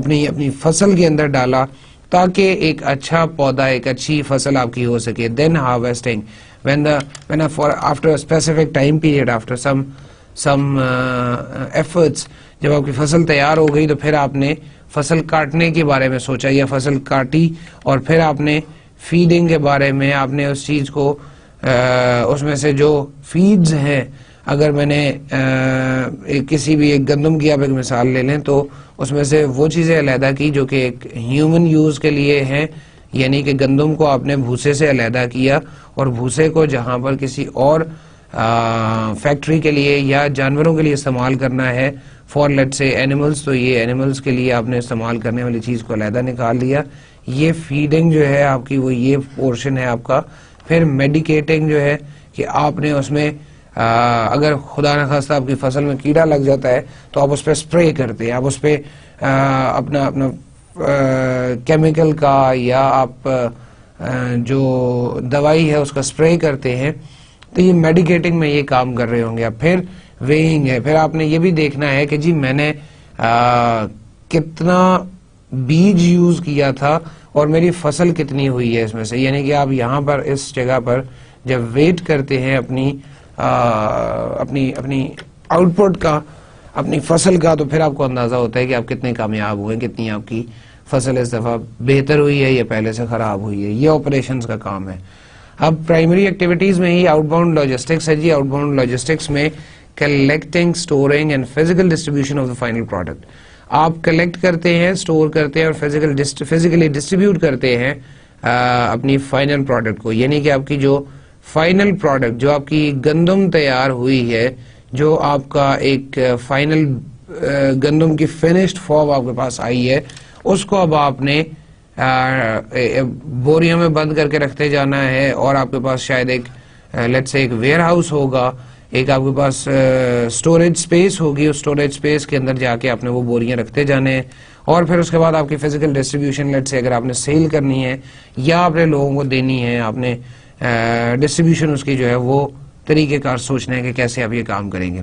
अपनी अपनी फसल के अंदर डाला ताकि एक अच्छा पौधा, एक अच्छी फसल आपकी हो सके। Then harvesting, when the when for after specific time period, after some some efforts, जब आपकी फसल तैयार हो गई तो फिर आपने फसल काटने के बारे में सोचा या फसल काटी, और फिर आपने फीडिंग के बारे में, आपने उस चीज़ को आ, उसमें से जो फीड्स हैं, अगर मैंने आ, एक किसी भी एक गंदम की आप एक मिसाल ले लें तो उसमें से वो चीज़ें अलहदा की जो कि एक ह्यूमन यूज़ के लिए हैं, यानी कि गंदम को आपने भूसे से अलहदा किया और भूसे को जहाँ पर किसी और आ, फैक्ट्री के लिए या जानवरों के लिए इस्तेमाल करना है, फॉर लेट से एनिमल्स, तो ये एनिमल्स के लिए आपने इस्तेमाल करने वाली चीज़ को अलहदा निकाल लिया। ये फीडिंग जो है आपकी, वो ये पोर्शन है आपका। फिर मेडिकेटिंग जो है कि आपने उसमें आ, अगर खुदा न खास्ता आपकी फसल में कीड़ा लग जाता है तो आप उस पर स्प्रे करते हैं, आप उस पर अपना अपना आ, केमिकल का या आप आ, जो दवाई है उसका स्प्रे करते हैं, तो ये मेडिकेटिंग में ये काम कर रहे होंगे आप। फिर वेइंग है, फिर आपने ये भी देखना है कि जी मैंने आ, कितना बीज यूज़ किया था और मेरी फसल कितनी हुई है इसमें से, यानी कि आप यहाँ पर इस जगह पर जब वेट करते हैं अपनी आ, अपनी अपनी आउटपुट का, अपनी फसल का, तो फिर आपको अंदाज़ा होता है कि आप कितने कामयाब हुए, कितनी आपकी फसल इस दफ़ा बेहतर हुई है या पहले से ख़राब हुई है। ये ऑपरेशंस का काम है। अब प्राइमरी एक्टिविटीज़ में ही आउटबाउंड लॉजिस्टिक्स है जी। आउटबाउंड लॉजिस्टिक्स में collecting, storing and physical distribution of the final product. आप कलेक्ट करते हैं, स्टोर करते हैं और फिजिकल फिजिकली डिस्ट्रीब्यूट करते हैं आ, अपनी फाइनल प्रोडक्ट को, यानी कि आपकी जो फाइनल प्रोडक्ट, जो आपकी गंदम तैयार हुई है, जो आपका एक फाइनल गंदम की फिनिश्ड फॉर्म आपके पास आई है, उसको अब आपने बोरियों में बंद करके रखते जाना है। और आपके पास शायद एक लेट्स से एक वेयर हाउस होगा, एक आपके पास स्टोरेज स्पेस होगी, उस स्टोरेज स्पेस के अंदर जाके आपने वो बोरियां रखते जाने हैं। और फिर उसके बाद आपकी फिजिकल डिस्ट्रीब्यूशन, लेट्स से अगर आपने सेल करनी है या आपने लोगों को देनी है, आपने डिस्ट्रीब्यूशन uh, उसकी जो है वो तरीकेकार सोचना है कि कैसे आप ये काम करेंगे।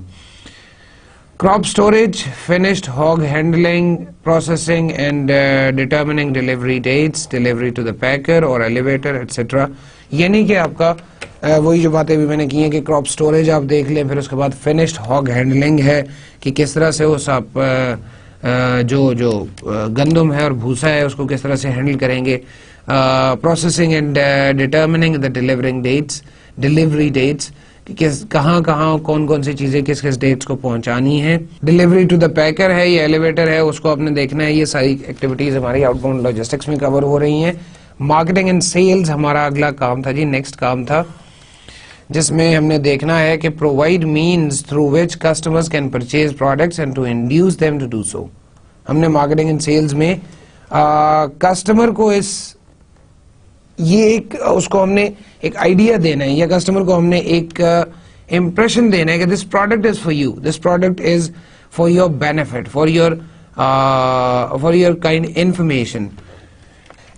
Crop storage, finished hog handling, processing and determining delivery dates, delivery to the packer और एलिवेटर एक्सेट्रा, यानी कि आपका uh, वही जो बातें भी मैंने की हैं कि क्रॉप स्टोरेज आप देख लें, फिर उसके बाद फिनिश्ड हॉग हैंडलिंग है कि किस तरह से उस आप uh, Uh, जो जो uh, गंदम है और भूसा है उसको किस तरह से हैंडल करेंगे। Processing and determining the delivering dates, delivery dates कि किस कहाँ कहाँ कौन कौन सी चीज़ें किस किस डेट्स को पहुँचानी है। डिलीवरी टू द पैकर है या एलिवेटर है, उसको आपने देखना है। ये सारी एक्टिविटीज़ हमारी आउटबाउंड लॉजिस्टिक्स में कवर हो रही हैं। मार्केटिंग एंड सेल्स हमारा अगला काम था जी, नेक्स्ट काम था। जिसमें हमने देखना है कि provide means through which customers can purchase products and to induce them to do so. हमने मार्केटिंग एंड सेल्स में कस्टमर को इस ये एक उसको हमने एक आइडिया देना है या कस्टमर को हमने एक इम्प्रेशन देना है कि this product is for you, this product is for your benefit, for your for your kind information.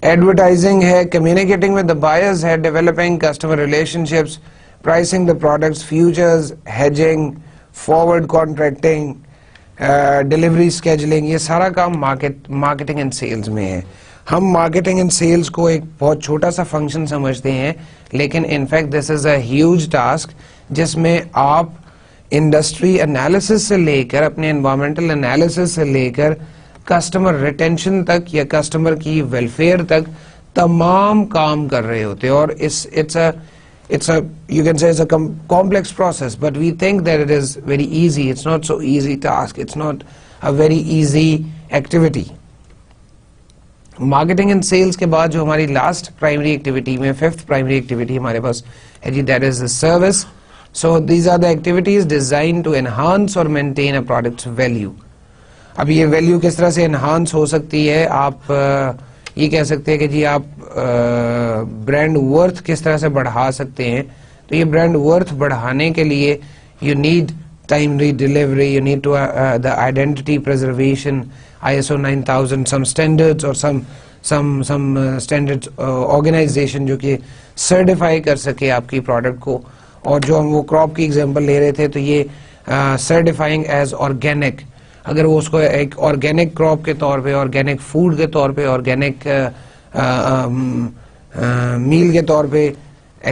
Advertising है, कम्युनिकेटिंग विद द बायर्स है, developing customer relationships, pricing the products, futures, hedging, forward contracting, delivery scheduling, ये सारा काम market marketing and sales में है। हम marketing and sales को एक बहुत छोटा सा फंक्शन समझते हैं, लेकिन in fact this is a huge task जिसमें आप इंडस्ट्री एनालिसिस से लेकर अपने एनवायरमेंटल एनालिसिस से लेकर कस्टमर रिटेंशन तक या कस्टमर की वेलफेयर तक तमाम काम कर रहे होते हैं। और इस it's a it's a you can say it's a complex process, but we think that it is very easy. It's not so easy task, it's not a very easy activity. Marketing and sales के बाद जो हमारी last primary activity में fifth primary activity हमारे पास है जी, that is the service. So these are the activities design to enhance और मेंटेन अ प्रोडक्ट्स वैल्यू। अब ये वैल्यू किस तरह से एनहांस हो सकती है, आप आ, ये कह सकते हैं कि जी आप ब्रांड वर्थ किस तरह से बढ़ा सकते हैं। तो ये ब्रांड वर्थ बढ़ाने के लिए you need timely delivery, you need to uh, uh, the identity preservation, I S O nine thousand, some standards or some some some uh, standards uh, organization जो कि certify कर सके आपकी product को। और जो हम वो crop की example ले रहे थे, तो ये uh, certifying as organic, अगर वो उसको एक organic crop के तौर पे, organic food के तौर पे, organic uh, uh, um, uh, meal के तौर पे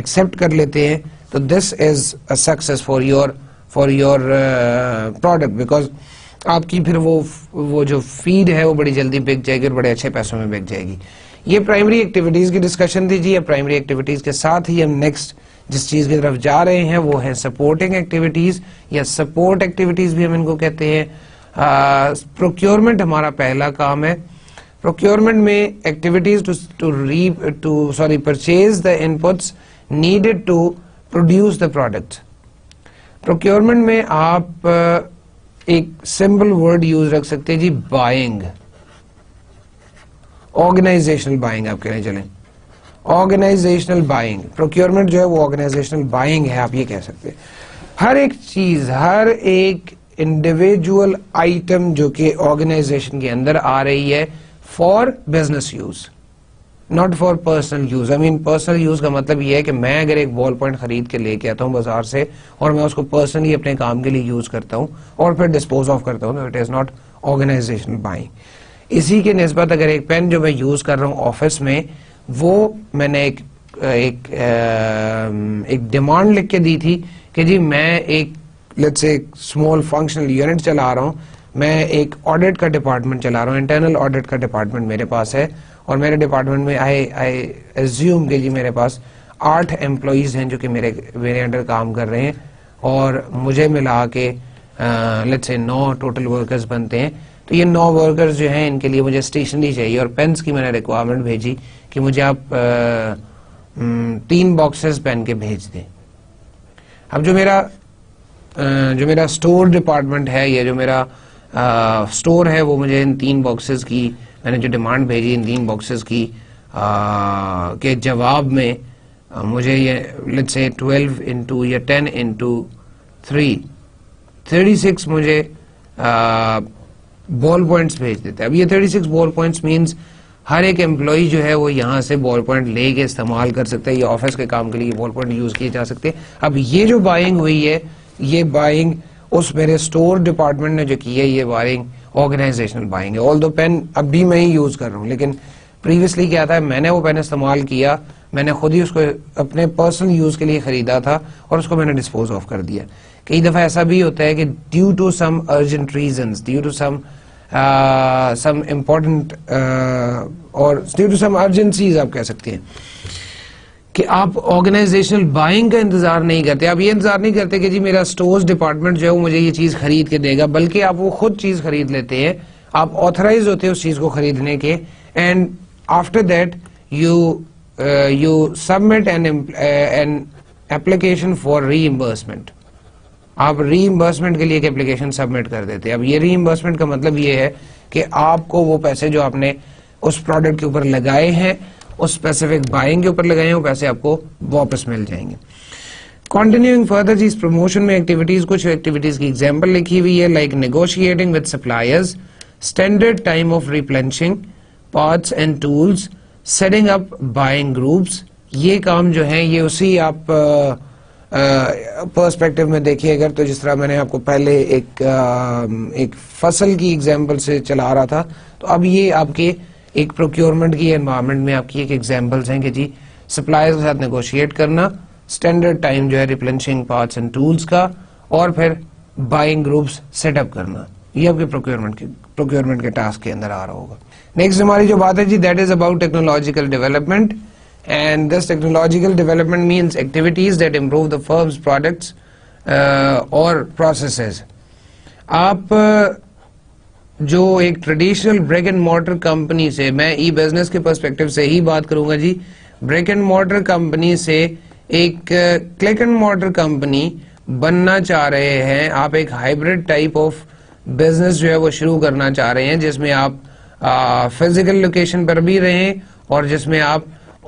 accept कर लेते हैं, तो this is a success for your for your product, because आपकी फिर वो वो जो फीड है वो बड़ी जल्दी बिक जाएगी और बड़े अच्छे पैसों में बिक जाएगी। ये प्राइमरी एक्टिविटीज़ की डिस्कशन थी जी। अब प्राइमरी एक्टिविटीज़ के साथ ही हम नेक्स्ट जिस चीज़ की तरफ जा रहे हैं वो है सपोर्टिंग एक्टिविटीज़ या सपोर्ट एक्टिविटीज़ भी हम इनको कहते हैं। प्रोक्योरमेंट हमारा पहला काम है। प्रोक्योरमेंट में activities to to re to sorry purchase the inputs needed to produce the product. Procurement में आप एक सिंपल वर्ड यूज रख सकते हैं जी, बाइंग, ऑर्गेनाइजेशनल बाइंग आप कहने चलें। ऑर्गेनाइजेशनल बाइंग, प्रोक्योरमेंट जो है वो ऑर्गेनाइजेशनल बाइंग है, आप ये कह सकते हैं। हर एक चीज, हर एक इंडिविजुअल आइटम जो कि ऑर्गेनाइजेशन के अंदर आ रही है for business use, not for personal use. I mean personal use का मतलब यह है कि मैं अगर एक बॉल पॉइंट खरीद के लेके आता हूँ बाजार से और मैं उसको पर्सनली अपने काम के लिए यूज करता हूँ और फिर डिस्पोज ऑफ करता हूँ, it is not organisational buying. इसी के निस्बत अगर एक पेन जो मैं यूज कर रहा हूँ ऑफिस में, वो मैंने एक एक एक डिमांड लिख के दी थी कि जी मैं एक let's say small functional unit चला रहा हूँ, मैं एक ऑडिट का डिपार्टमेंट चला रहा हूँ, इंटरनल ऑडिट का डिपार्टमेंट मेरे पास है और मेरे डिपार्टमेंट में आई आई एज्यूम के जी मेरे पास आठ एम्प्लॉइज हैं जो कि मेरे मेरे अंडर काम कर रहे हैं और मुझे मिला के let's say now total workers बनते हैं। तो ये नौ वर्कर्स जो हैं इनके लिए मुझे स्टेशनरी चाहिए और पेन्स की मैंने रिक्वायरमेंट भेजी कि मुझे आप आ, तीन बॉक्सेस पेन के भेज दें। अब जो मेरा आ, जो मेरा स्टोर डिपार्टमेंट है या जो मेरा स्टोर uh, है वो मुझे इन तीन बॉक्सेस की मैंने जो डिमांड भेजी इन तीन बॉक्सेस की uh, के जवाब में uh, मुझे ये लेट्स से ट्वेल्व इंटू या ten into three thirty six मुझे बॉल पॉइंट्स भेज देते हैं। अब ये thirty six ball points means हर एक एम्प्लॉई जो है वो यहाँ से बॉल पॉइंट ले के इस्तेमाल कर सकता है या ऑफिस के काम के लिए बॉल पॉइंट यूज़ किए जा सकते हैं। अब ये जो बाइंग हुई है, ये बाइंग उस मेरे स्टोर डिपार्टमेंट ने जो की है ये बाइंग ऑर्गेनाइजेशनल बाइंग है। ऑल्दो पेन अब भी मैं ही यूज कर रहा हूँ, लेकिन प्रीवियसली क्या था, मैंने वो पेन इस्तेमाल किया, मैंने खुद ही उसको अपने पर्सनल यूज के लिए खरीदा था और उसको मैंने डिस्पोज ऑफ कर दिया। कई दफा ऐसा भी होता है कि due to some urgent reasons, due to some some important और ड्यू टू सम अर्जेंसीज आप कह सकते हैं कि आप ऑर्गेनाइजेशनल बाइंग का इंतजार नहीं करते। आप ये इंतजार नहीं करते कि जी मेरा स्टोर्स डिपार्टमेंट जो है वो मुझे ये चीज खरीद के देगा, बल्कि आप वो खुद चीज खरीद लेते हैं, आप ऑथराइज होते हैं उस चीज को खरीदने के। And after that you you submit an an application for reimbursement, आप रीइंबर्समेंट के लिए एक एप्लीकेशन सबमिट कर देते हैं। अब ये रीइंबर्समेंट का मतलब ये है कि आपको वो पैसे जो आपने उस प्रोडक्ट के ऊपर लगाए हैं, उस स्पेसिफिक बाइंग के ऊपर लगाए हैं, वो पैसे आपको वापस मिल जाएंगे। कंटिन्यूइंग फर्दर, इस प्रमोशन में एक्टिविटीज, कुछ एक्टिविटीज की एग्जाम्पल लिखी हुई है, like negotiating with suppliers, standard time of replenishing parts and tools, setting up buying groups. ये काम जो है ये उसी आप पर्सपेक्टिव uh, में देखिए अगर, तो जिस तरह मैंने आपको पहले एक uh, एक फसल की एग्जाम्पल से चला रहा था, तो अब ये आपके एक प्रोक्योरमेंट की एनवायरनमेंट में आपकी एक एग्जाम्पल्स हैं कि जी सप्लायर्स के साथ नेगोशिएट करना, स्टैंडर्ड टाइम जो है रिप्लेनिशिंग पार्ट्स एंड टूल्स का, और फिर बाइंग ग्रुप्स सेटअप करना। ये आपके प्रोक्योरमेंट के प्रोक्योरमेंट के टास्क के अंदर आ रहा होगा। नेक्स्ट हमारी जो बात है जी, that is about technological development, and this technological development means activities that improve the firm's products uh, or processes. आप uh, जो एक traditional brick and mortar company से, मैं ई बिजनेस के पर्सपेक्टिव से ही बात करूंगा जी, ब्रेक एंड मॉर्टर कंपनी से एक क्लिक एंड मॉर्टर कंपनी बनना चाह रहे हैं आप। एक हाइब्रिड टाइप ऑफ बिजनेस जो है वो शुरू करना चाह रहे हैं, जिसमें आप फिजिकल uh, लोकेशन पर भी रहें और जिसमें आप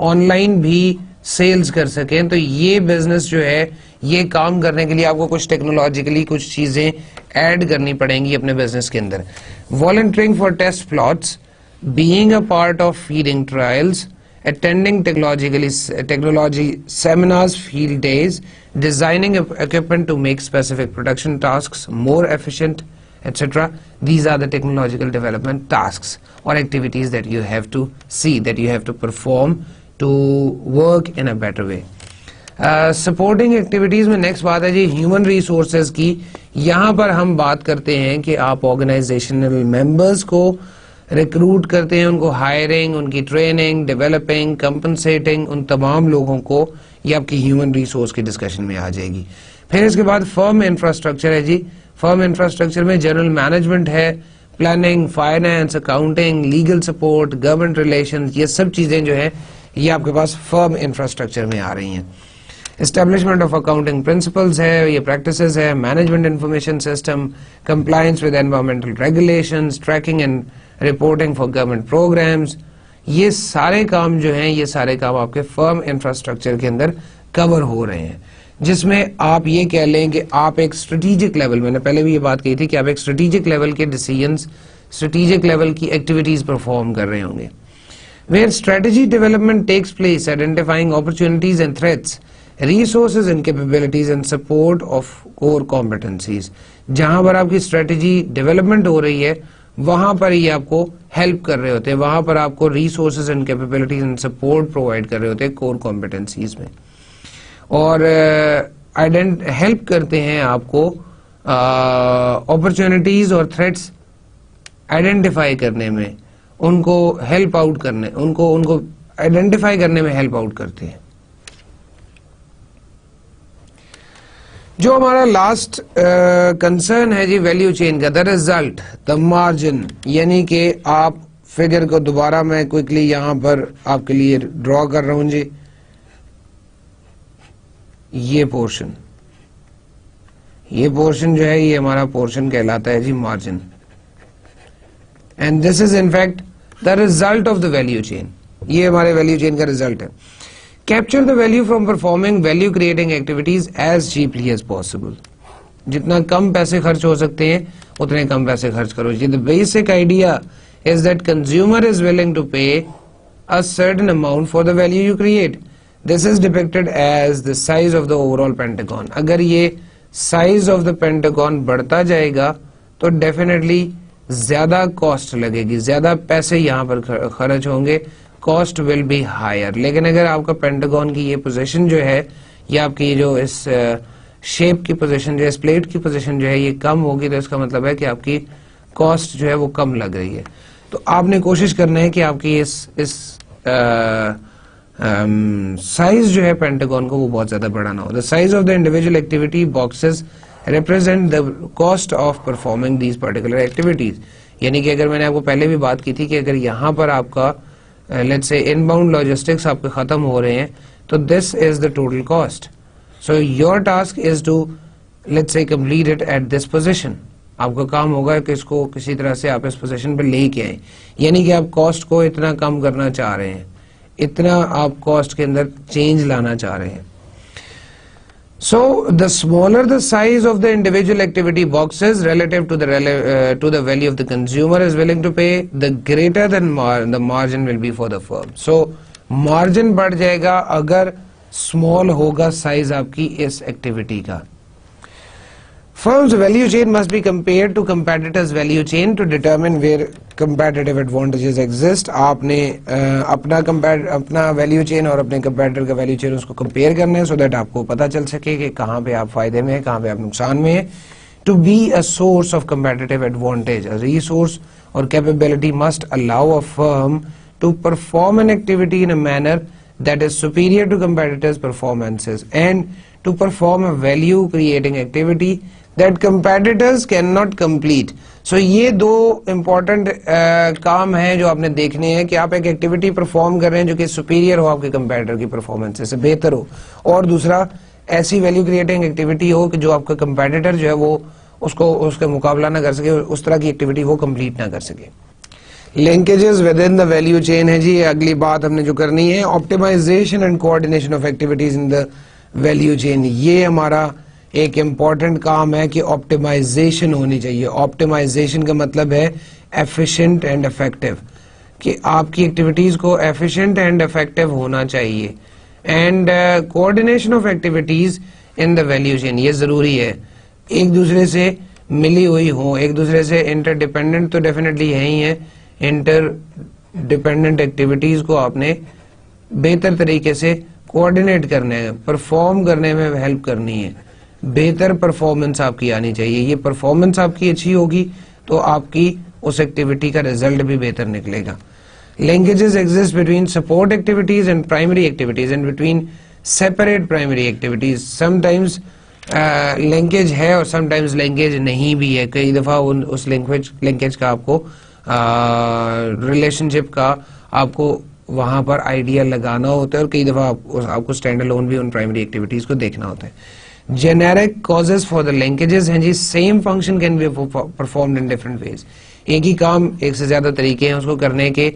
ऑनलाइन भी सेल्स कर सकें। तो ये बिजनेस जो है ये काम करने के लिए आपको कुछ टेक्नोलॉजिकली कुछ चीजें ऐड करनी पड़ेंगी अपने बिजनेस के अंदर। Volunteering for test plots, being a part of fielding trials, attending technologically technology seminars, field days, designing equipment to make specific production task more efficient et cetera. These are the technological development tasks or activities that you have to see, that you have to perform to work in a better way. uh, supporting activities में next बात है जी human resources की। यहाँ पर हम बात करते हैं कि आप organizational members को recruit करते हैं, उनको hiring, उनकी training, developing, compensating, उन तमाम लोगों को, ये आपकी human resource की discussion में आ जाएगी। फिर इसके बाद firm infrastructure है जी। firm infrastructure में general management है, planning, finance, accounting, legal support, government relations, ये सब चीजें जो है ये आपके पास फर्म इंफ्रास्ट्रक्चर में आ रही हैं। एस्टेब्लिशमेंट ऑफ अकाउंटिंग प्रिंसिपल्स है, ये प्रैक्टिसेस है, management information system, compliance with environmental regulations, tracking and reporting for government programmes, ये सारे काम जो हैं ये सारे काम आपके फर्म इंफ्रास्ट्रक्चर के अंदर कवर हो रहे हैं, जिसमें आप ये कह लें कि आप एक स्ट्रेटेजिक लेवल, मैंने पहले भी ये बात कही थी कि आप एक स्ट्रेटेजिक लेवल के डिसीजंस, स्ट्रेटेजिक लेवल की एक्टिविटीज परफॉर्म कर रहे होंगे। Where strategy development takes place, identifying opportunities and threats, resources and capabilities and support of core competencies. जहाँ पर आपकी strategy development हो रही है वहाँ पर ये आपको help कर रहे होते हैं, वहाँ पर आपको resources and capabilities and support provide कर रहे होते हैं core competencies में, और uh, help करते हैं आपको uh, opportunities और threats identify करने में, उनको हेल्प आउट करने, उनको उनको आइडेंटिफाई करने में हेल्प आउट करते हैं। जो हमारा लास्ट कंसर्न है जी वैल्यू चेन का, द रिजल्ट, द मार्जिन, यानी कि आप फिगर को दोबारा मैं क्विकली यहां पर आपके लिए ड्रॉ कर रहा हूं जी। ये पोर्शन ये पोर्शन जो है ये हमारा पोर्शन कहलाता है जी margin, and this is in fact the result of the value chain. ये हमारे वैल्यू चेन का रिजल्ट है। Capture the value from performing value creating activities as cheaply as possible, जितना कम पैसे खर्च हो सकते हैं उतने कम पैसे खर्च करो। The basic idea is that consumer is willing to pay a certain amount for the value you create. This is depicted as the size of the overall pentagon. अगर ये साइज ऑफ द पेंटागन बढ़ता जाएगा तो definitely ज्यादा cost लगेगी, ज्यादा पैसे यहाँ पर खर्च होंगे, कॉस्ट विल बी हायर। लेकिन अगर आपका पेंटागन की ये पोजीशन जो है, या आपकी जो इस शेप की पोजीशन जो है, इस प्लेट की पोजीशन जो है ये कम होगी, तो इसका मतलब है कि आपकी कॉस्ट जो है वो कम लग रही है। तो आपने कोशिश करना है कि आपकी इस इस साइज जो है पेंटागन को वो बहुत ज्यादा बड़ा ना हो। The size of the individual activity boxes represent the cost of performing these particular activities. यानी कि अगर मैंने आपको पहले भी बात की थी कि अगर यहाँ पर आपका लेट्स से इनबाउंड लॉजिस्टिक्स आपके खत्म हो रहे हैं तो this is the total cost. So your task is to, let's say, complete it at this position. आपका काम होगा कि इसको किसी तरह से आप इस पोजीशन पे ले के आए, यानी कि आप कॉस्ट को इतना कम करना चाह रहे हैं, इतना आप कॉस्ट के अंदर चेंज लाना चाह रहे हैं. So the smaller the size of the individual activity boxes relative to the to the value of the consumer is willing to pay, the greater then the margin will be for the firm. So margin बढ़ जाएगा अगर small होगा size आपकी इस activity का. Firm's value chain must be compared to competitors' value chain to determine where competitive advantages exist. आपने अपना अपना value chain और अपने competitor का value chain उसको compare करना है, so that आपको पता चल सके कि कहाँ पे आप फायदे में हैं, कहाँ पे आप नुकसान में हैं. To be a source of competitive advantage, a resource or capability must allow a firm to perform an activity in a manner that is superior to competitors' performances and to perform a value-creating activity that competitors cannot complete. So ये दो important uh, काम हैं जो आपने देखने हैं कि आप एक activity perform कर रहे हैं जो कि superior हो आपके competitor की performance से, बेहतर हो, और दूसरा ऐसी value creating activity हो कि जो आपका competitor जो है वो उसको उसका मुकाबला ना कर सके, उस तरह की activity वो complete ना कर सके. Linkages within the value chain है जी अगली बात हमने जो करनी है, optimization and coordination of activities in the value chain. ये हमारा एक इम्पॉर्टेंट काम है कि ऑप्टिमाइजेशन होनी चाहिए. ऑप्टिमाइजेशन का मतलब है एफिशिएंट एंड इफेक्टिव, कि आपकी एक्टिविटीज को एफिशिएंट एंड इफेक्टिव होना चाहिए. And coordination of activities in the value chain ये जरूरी है, एक दूसरे से मिली हुई हो, एक दूसरे से इंटरडिपेंडेंट तो डेफिनेटली है ही है. इंटर डिपेंडेंट एक्टिविटीज को आपने बेहतर तरीके से कोऑर्डिनेट करने हैं, परफॉर्म करने में हेल्प करनी है, बेहतर परफॉर्मेंस आपकी आनी चाहिए. ये परफॉर्मेंस आपकी अच्छी होगी तो आपकी उस एक्टिविटी का रिजल्ट भी बेहतर निकलेगा. Linkages exist between support activities and primary activities and between separate primary activities. Sometimes linkage है और समटाइम्स लिंकेज नहीं भी है. कई दफा उन उस लिंकेज लिंकेज का आपको रिलेशनशिप uh, का आपको वहाँ पर आइडिया लगाना होता है, और कई दफ़ा आप, आपको स्टैंड अलोन भी उन प्राइमरी एक्टिविटीज़ को देखना होता है. Generic causes for the linkages हैं जी, same function can be performed in different ways. एक ही काम एक से ज़्यादा तरीके हैं उसको करने के.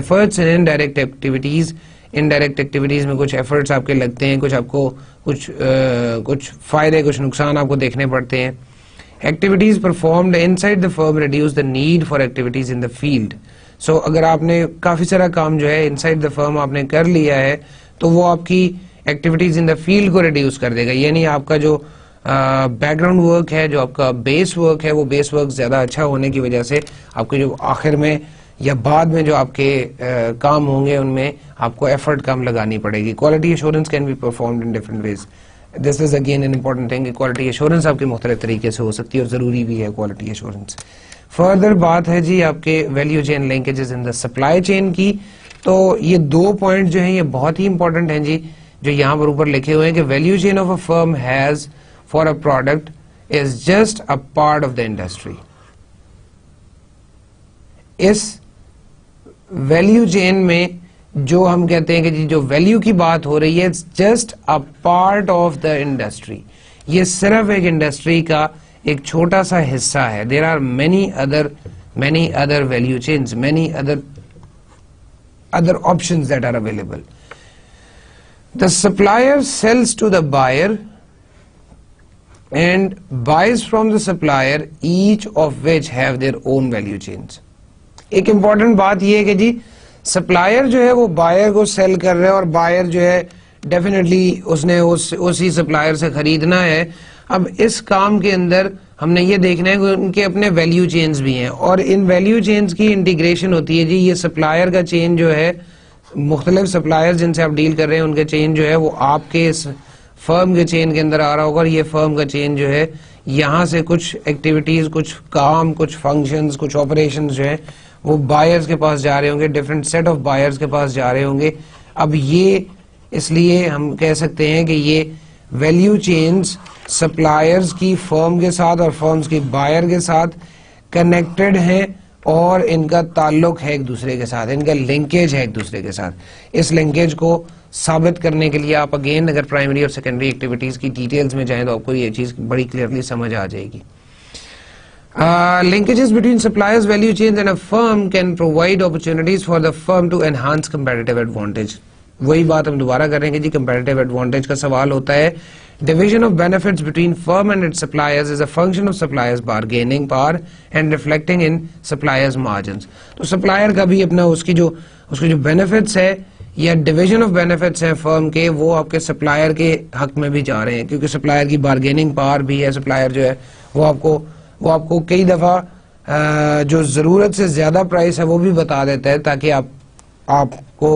Efforts in indirect activities, indirect activities में कुछ एफर्ट्स आपके लगते हैं, कुछ आपको कुछ uh, कुछ फ़ायदे कुछ नुकसान आपको देखने पड़ते हैं. Activities performed inside the firm reduce the need for activities in the field. So अगर आपने काफी सारा काम जो है इनसाइड द फर्म आपने कर लिया है तो वो आपकी एक्टिविटीज इन द फील्ड को रिड्यूस कर देगा, यानी आपका जो बैकग्राउंड uh, वर्क है, जो आपका बेस वर्क है, वो बेस वर्क ज्यादा अच्छा होने की वजह से आपके जो आखिर में या बाद में जो आपके uh, काम होंगे उनमें आपको एफर्ट कम लगानी पड़ेगी. Quality assurance can be performed in different ways. This is again an important thing. Quality assurance आपके मुख्तलिफ तरीके से हो सकती है और ज़रूरी भी है क्वालिटी एश्योरेंस. फर्दर बात है जी आपके value chain linkages in the supply chain की. तो ये दो पॉइंट जो हैं ये बहुत ही इंपॉर्टेंट हैं जी, जो यहाँ पर ऊपर लिखे हुए हैं कि value chain of a firm has for a product is just a part of the industry. इस वैल्यू चेन में जो हम कहते हैं कि जी जो वैल्यू की बात हो रही है, it's just a part of the industry. ये सिर्फ एक इंडस्ट्री का एक छोटा सा हिस्सा है. There are many other many other value chains, many other other options that are available. The supplier sells to the buyer and buys from the supplier, each of which have their own value chains. एक important बात यह है कि जी supplier जो है वो buyer को cell कर रहे हैं और बायर जो है डेफिनेटली उसने उस उसी सप्लायर से खरीदना है. अब इस काम के अंदर हमने ये देखना है कि उनके अपने वैल्यू चेन्स भी हैं और इन वैल्यू चेन्स की इंटीग्रेशन होती है जी. ये सप्लायर का चेन जो है, मुख्तलिफ सप्लायर जिनसे आप डील कर रहे हैं उनके चेन जो है वो आपके इस फर्म के चेन के अंदर आ रहा होगा, और ये फर्म का चेन जो है यहाँ से कुछ एक्टिविटीज, कुछ काम, कुछ फंक्शंस, कुछ ऑपरेशंस जो है वो बायर्स के पास जा रहे होंगे, डिफरेंट सेट ऑफ बायर्स के पास जा रहे होंगे. अब ये इसलिए हम कह सकते हैं कि ये वैल्यू चेन्स सप्लायर्स की फर्म के साथ और फर्म्स की बायर के साथ कनेक्टेड हैं और इनका ताल्लुक है एक दूसरे के साथ, इनका लिंकेज है एक दूसरे के साथ. इस लिंकेज को साबित करने के लिए आप अगेन अगर प्राइमरी और सेकेंडरी एक्टिविटीज़ की डिटेल्स में जाएं तो आपको ये चीज़ बड़ी क्लियरली समझ आ जाएगी. Linkages between suppliers value chain and a firm can provide opportunities for the firm to enhance competitive advantage. वही बात हम दोबारा करेंगे जी. कंपेटिटिव एडवांटेज का सवाल होता है. Division of benefits between firm and its suppliers is a function of suppliers' bargaining power and reflecting in suppliers' margins. तो supplier का भी अपना उसकी जो उसके जो benefits है या division of benefits है firm के, वो आपके supplier के हक में भी जा रहे हैं, क्योंकि supplier की bargaining power भी है. supplier जो है वो आपको वो आपको कई दफ़ा जो ज़रूरत से ज़्यादा price है वो भी बता देता है, ताकि आप आपको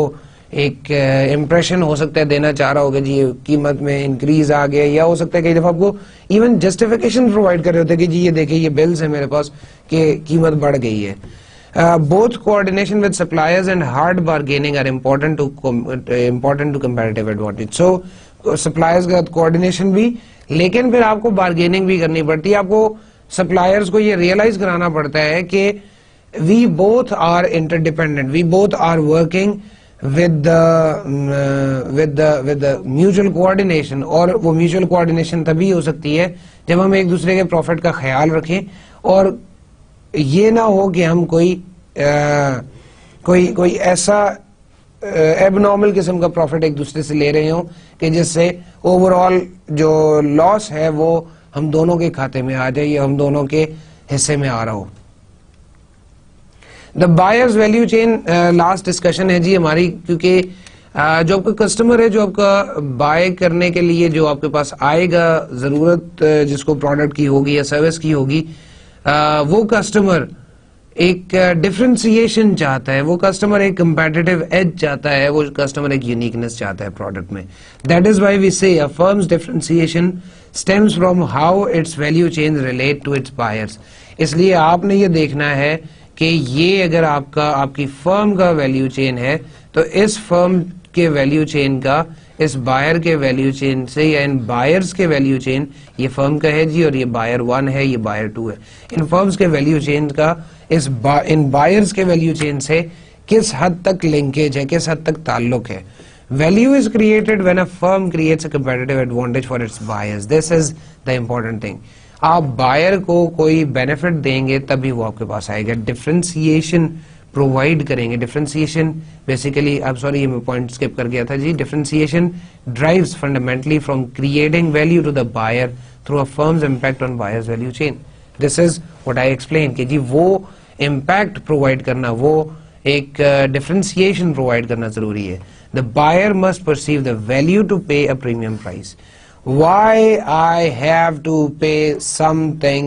एक इम्प्रेशन uh, हो सकता है देना चाह रहा होगा जी कीमत में इंक्रीज आ गया, या हो सकता है कई दफ़ा आपको इवन जस्टिफिकेशन प्रोवाइड कर रहे होते हैं कि जी ये देखिए ये बिल्स है मेरे पास कि कीमत बढ़ गई है. Both coordination with suppliers and hard bargaining are important to important to comparative advantage. So suppliers का कोऑर्डिनेशन भी, लेकिन फिर आपको बारगेनिंग भी करनी पड़ती है. आपको सप्लायर्स को ये रियलाइज कराना पड़ता है कि we both are interdependent, we both are working With the, uh, with the with the mutual coordination. और वो mutual coordination तभी हो सकती है जब हम एक दूसरे के प्रॉफिट का ख्याल रखें, और ये ना हो कि हम कोई uh, कोई कोई ऐसा एबनॉर्मल uh, किस्म का प्रॉफिट एक दूसरे से ले रहे हों कि जिससे ओवरऑल जो लॉस है वो हम दोनों के खाते में आ जाए या हम दोनों के हिस्से में आ रहा हो. The buyers value chain last discussion है जी हमारी, क्योंकि uh, जो आपका कस्टमर है, जो आपका बाय करने के लिए जो आपके पास आएगा, ज़रूरत जिसको प्रोडक्ट की होगी या सर्विस की होगी, uh, वो कस्टमर एक डिफ्रेंसीशन uh, चाहता है, वो कस्टमर एक कंपेटिटिव एज चाहता है, वो कस्टमर एक यूनिकनेस चाहता है प्रोडक्ट में. That is why we say a firm's differentiation stems from how its value chain relate to its buyers. इसलिए आपने ये देखना है कि ये अगर आपका आपकी फर्म का वैल्यू चेन है तो इस फर्म के वैल्यू चेन का इस बायर के वैल्यू चेन से या इन बायर्स के वैल्यू चेन, ये फर्म का है जी और ये बायर वन है, ये बायर टू है, इन फर्म्स के वैल्यू चेन का इस बा, इन बायर्स के वैल्यू चेन से किस हद तक लिंकेज है, किस हद तक ताल्लुक है. Value is created when a firm creates a competitive advantage for its buyers. This is the important thing. आप बायर को कोई बेनिफिट देंगे तभी वो आपके पास आएगा. डिफरेंशिएशन प्रोवाइड करेंगे. डिफरेंशिएशन बेसिकली, आप सॉरी ये मैं पॉइंट स्किप कर गया था जी. Differentiation drives fundamentally from creating value to the buyer through a firm's impact on buyers value chain. This is what I explain कि जी वो इम्पैक्ट प्रोवाइड करना, वो एक डिफरेंशिएशन uh, प्रोवाइड करना जरूरी है. The buyer must perceive the value to pay a premium price. Why I have to pay something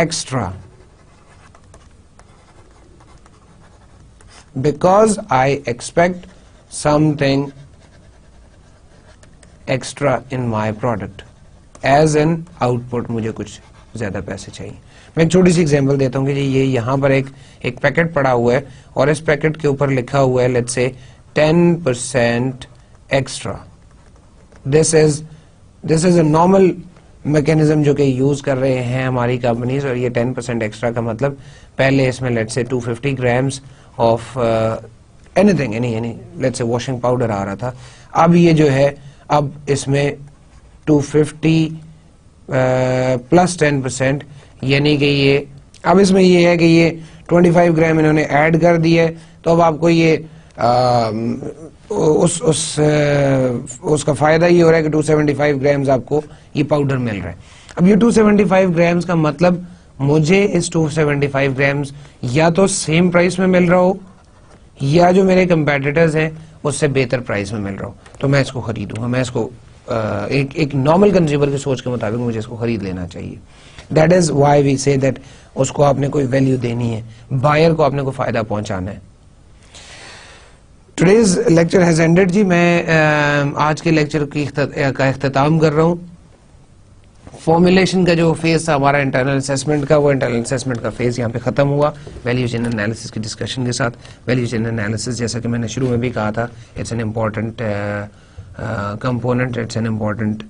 extra? Because I expect something extra in my product. As an output, मुझे कुछ ज़्यादा पैसे चाहिए. मैं एक छोटी सी एग्जाम्पल देता हूँ कि ये यहाँ पर एक एक पैकेट पड़ा हुआ है और इस पैकेट के ऊपर लिखा हुआ है let's say ten percent extra. This is this is a normal mechanism जो कि यूज कर रहे हैं हमारी कंपनीज, और ये टेन परसेंट एक्स्ट्रा का मतलब पहले इसमें let's say two fifty grams of anything any any let's say washing powder आ रहा था. अब ये जो है अब इसमें two fifty plus ten percent, यानी कि ये अब इसमें ये है कि ये ट्वेंटी फाइव ग्राम इन्होंने ऐड कर दिए, तो अब आपको ये uh, उस उस उसका फायदा ये हो रहा है कि टू सेवेंटी फाइव ग्राम्स आपको ये पाउडर मिल रहा है. अब ये टू सेवेंटी फाइव ग्राम्स का मतलब मुझे इस टू सेवेंटी फाइव ग्राम्स या तो सेम प्राइस में मिल रहा हो या जो मेरे कंपेटिटर्स हैं उससे बेहतर प्राइस में मिल रहा हो, तो मैं इसको खरीदूंगा. मैं इसको एक एक नॉर्मल कंज्यूमर की सोच के मुताबिक मुझे इसको खरीद लेना चाहिए. That is why we say that उसको आपने कोई वैल्यू देनी है, बायर को आपने कोई फायदा पहुंचाना है. टुडेज लेक्चर हैज एंडेड जी. मैं uh, आज के लेक्चर की का अख्ताम कर रहा हूँ. फॉर्मुलेशन का जो फेज था हमारा इंटरनल असेसमेंट का, वो इंटरनल असेसमेंट का फेज यहाँ पे ख़त्म हुआ वैल्यू चेन एनालिसिस की डिस्कशन के साथ. वैल्यू चेन एनालिसिस, जैसा कि मैंने शुरू में भी कहा था, it's an important component, it's an important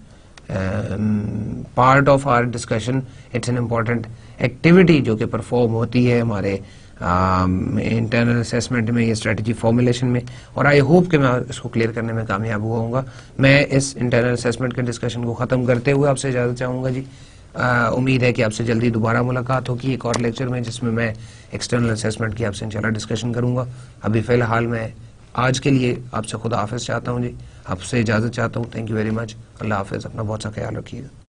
part of our discussion, it's an important activity जो कि परफॉर्म होती है हमारे इंटरनल असेसमेंट में, ये स्ट्रेटजी फॉर्मुलेशन में, और आई होप कि मैं इसको क्लियर करने में कामयाब हुआ हूँ। मैं इस इंटरनल असेसमेंट के डिस्कशन को ख़त्म करते हुए आपसे इजाज़त चाहूँगा जी। आ, उम्मीद है कि आपसे जल्दी दोबारा मुलाकात होगी एक और लेक्चर में, जिसमें मैं एक्सटर्नल असेसमेंट की आपसे इंशाल्लाह डिस्कशन करूँगा। अभी फ़िलहाल मैं आज के लिए आपसे खुदा हाफिज़ चाहता हूँ जी, आपसे इजाज़त चाहता हूँ। Thank you very much. अल्लाह हाफिज़। अपना बहुत सा ख्याल रखिएगा।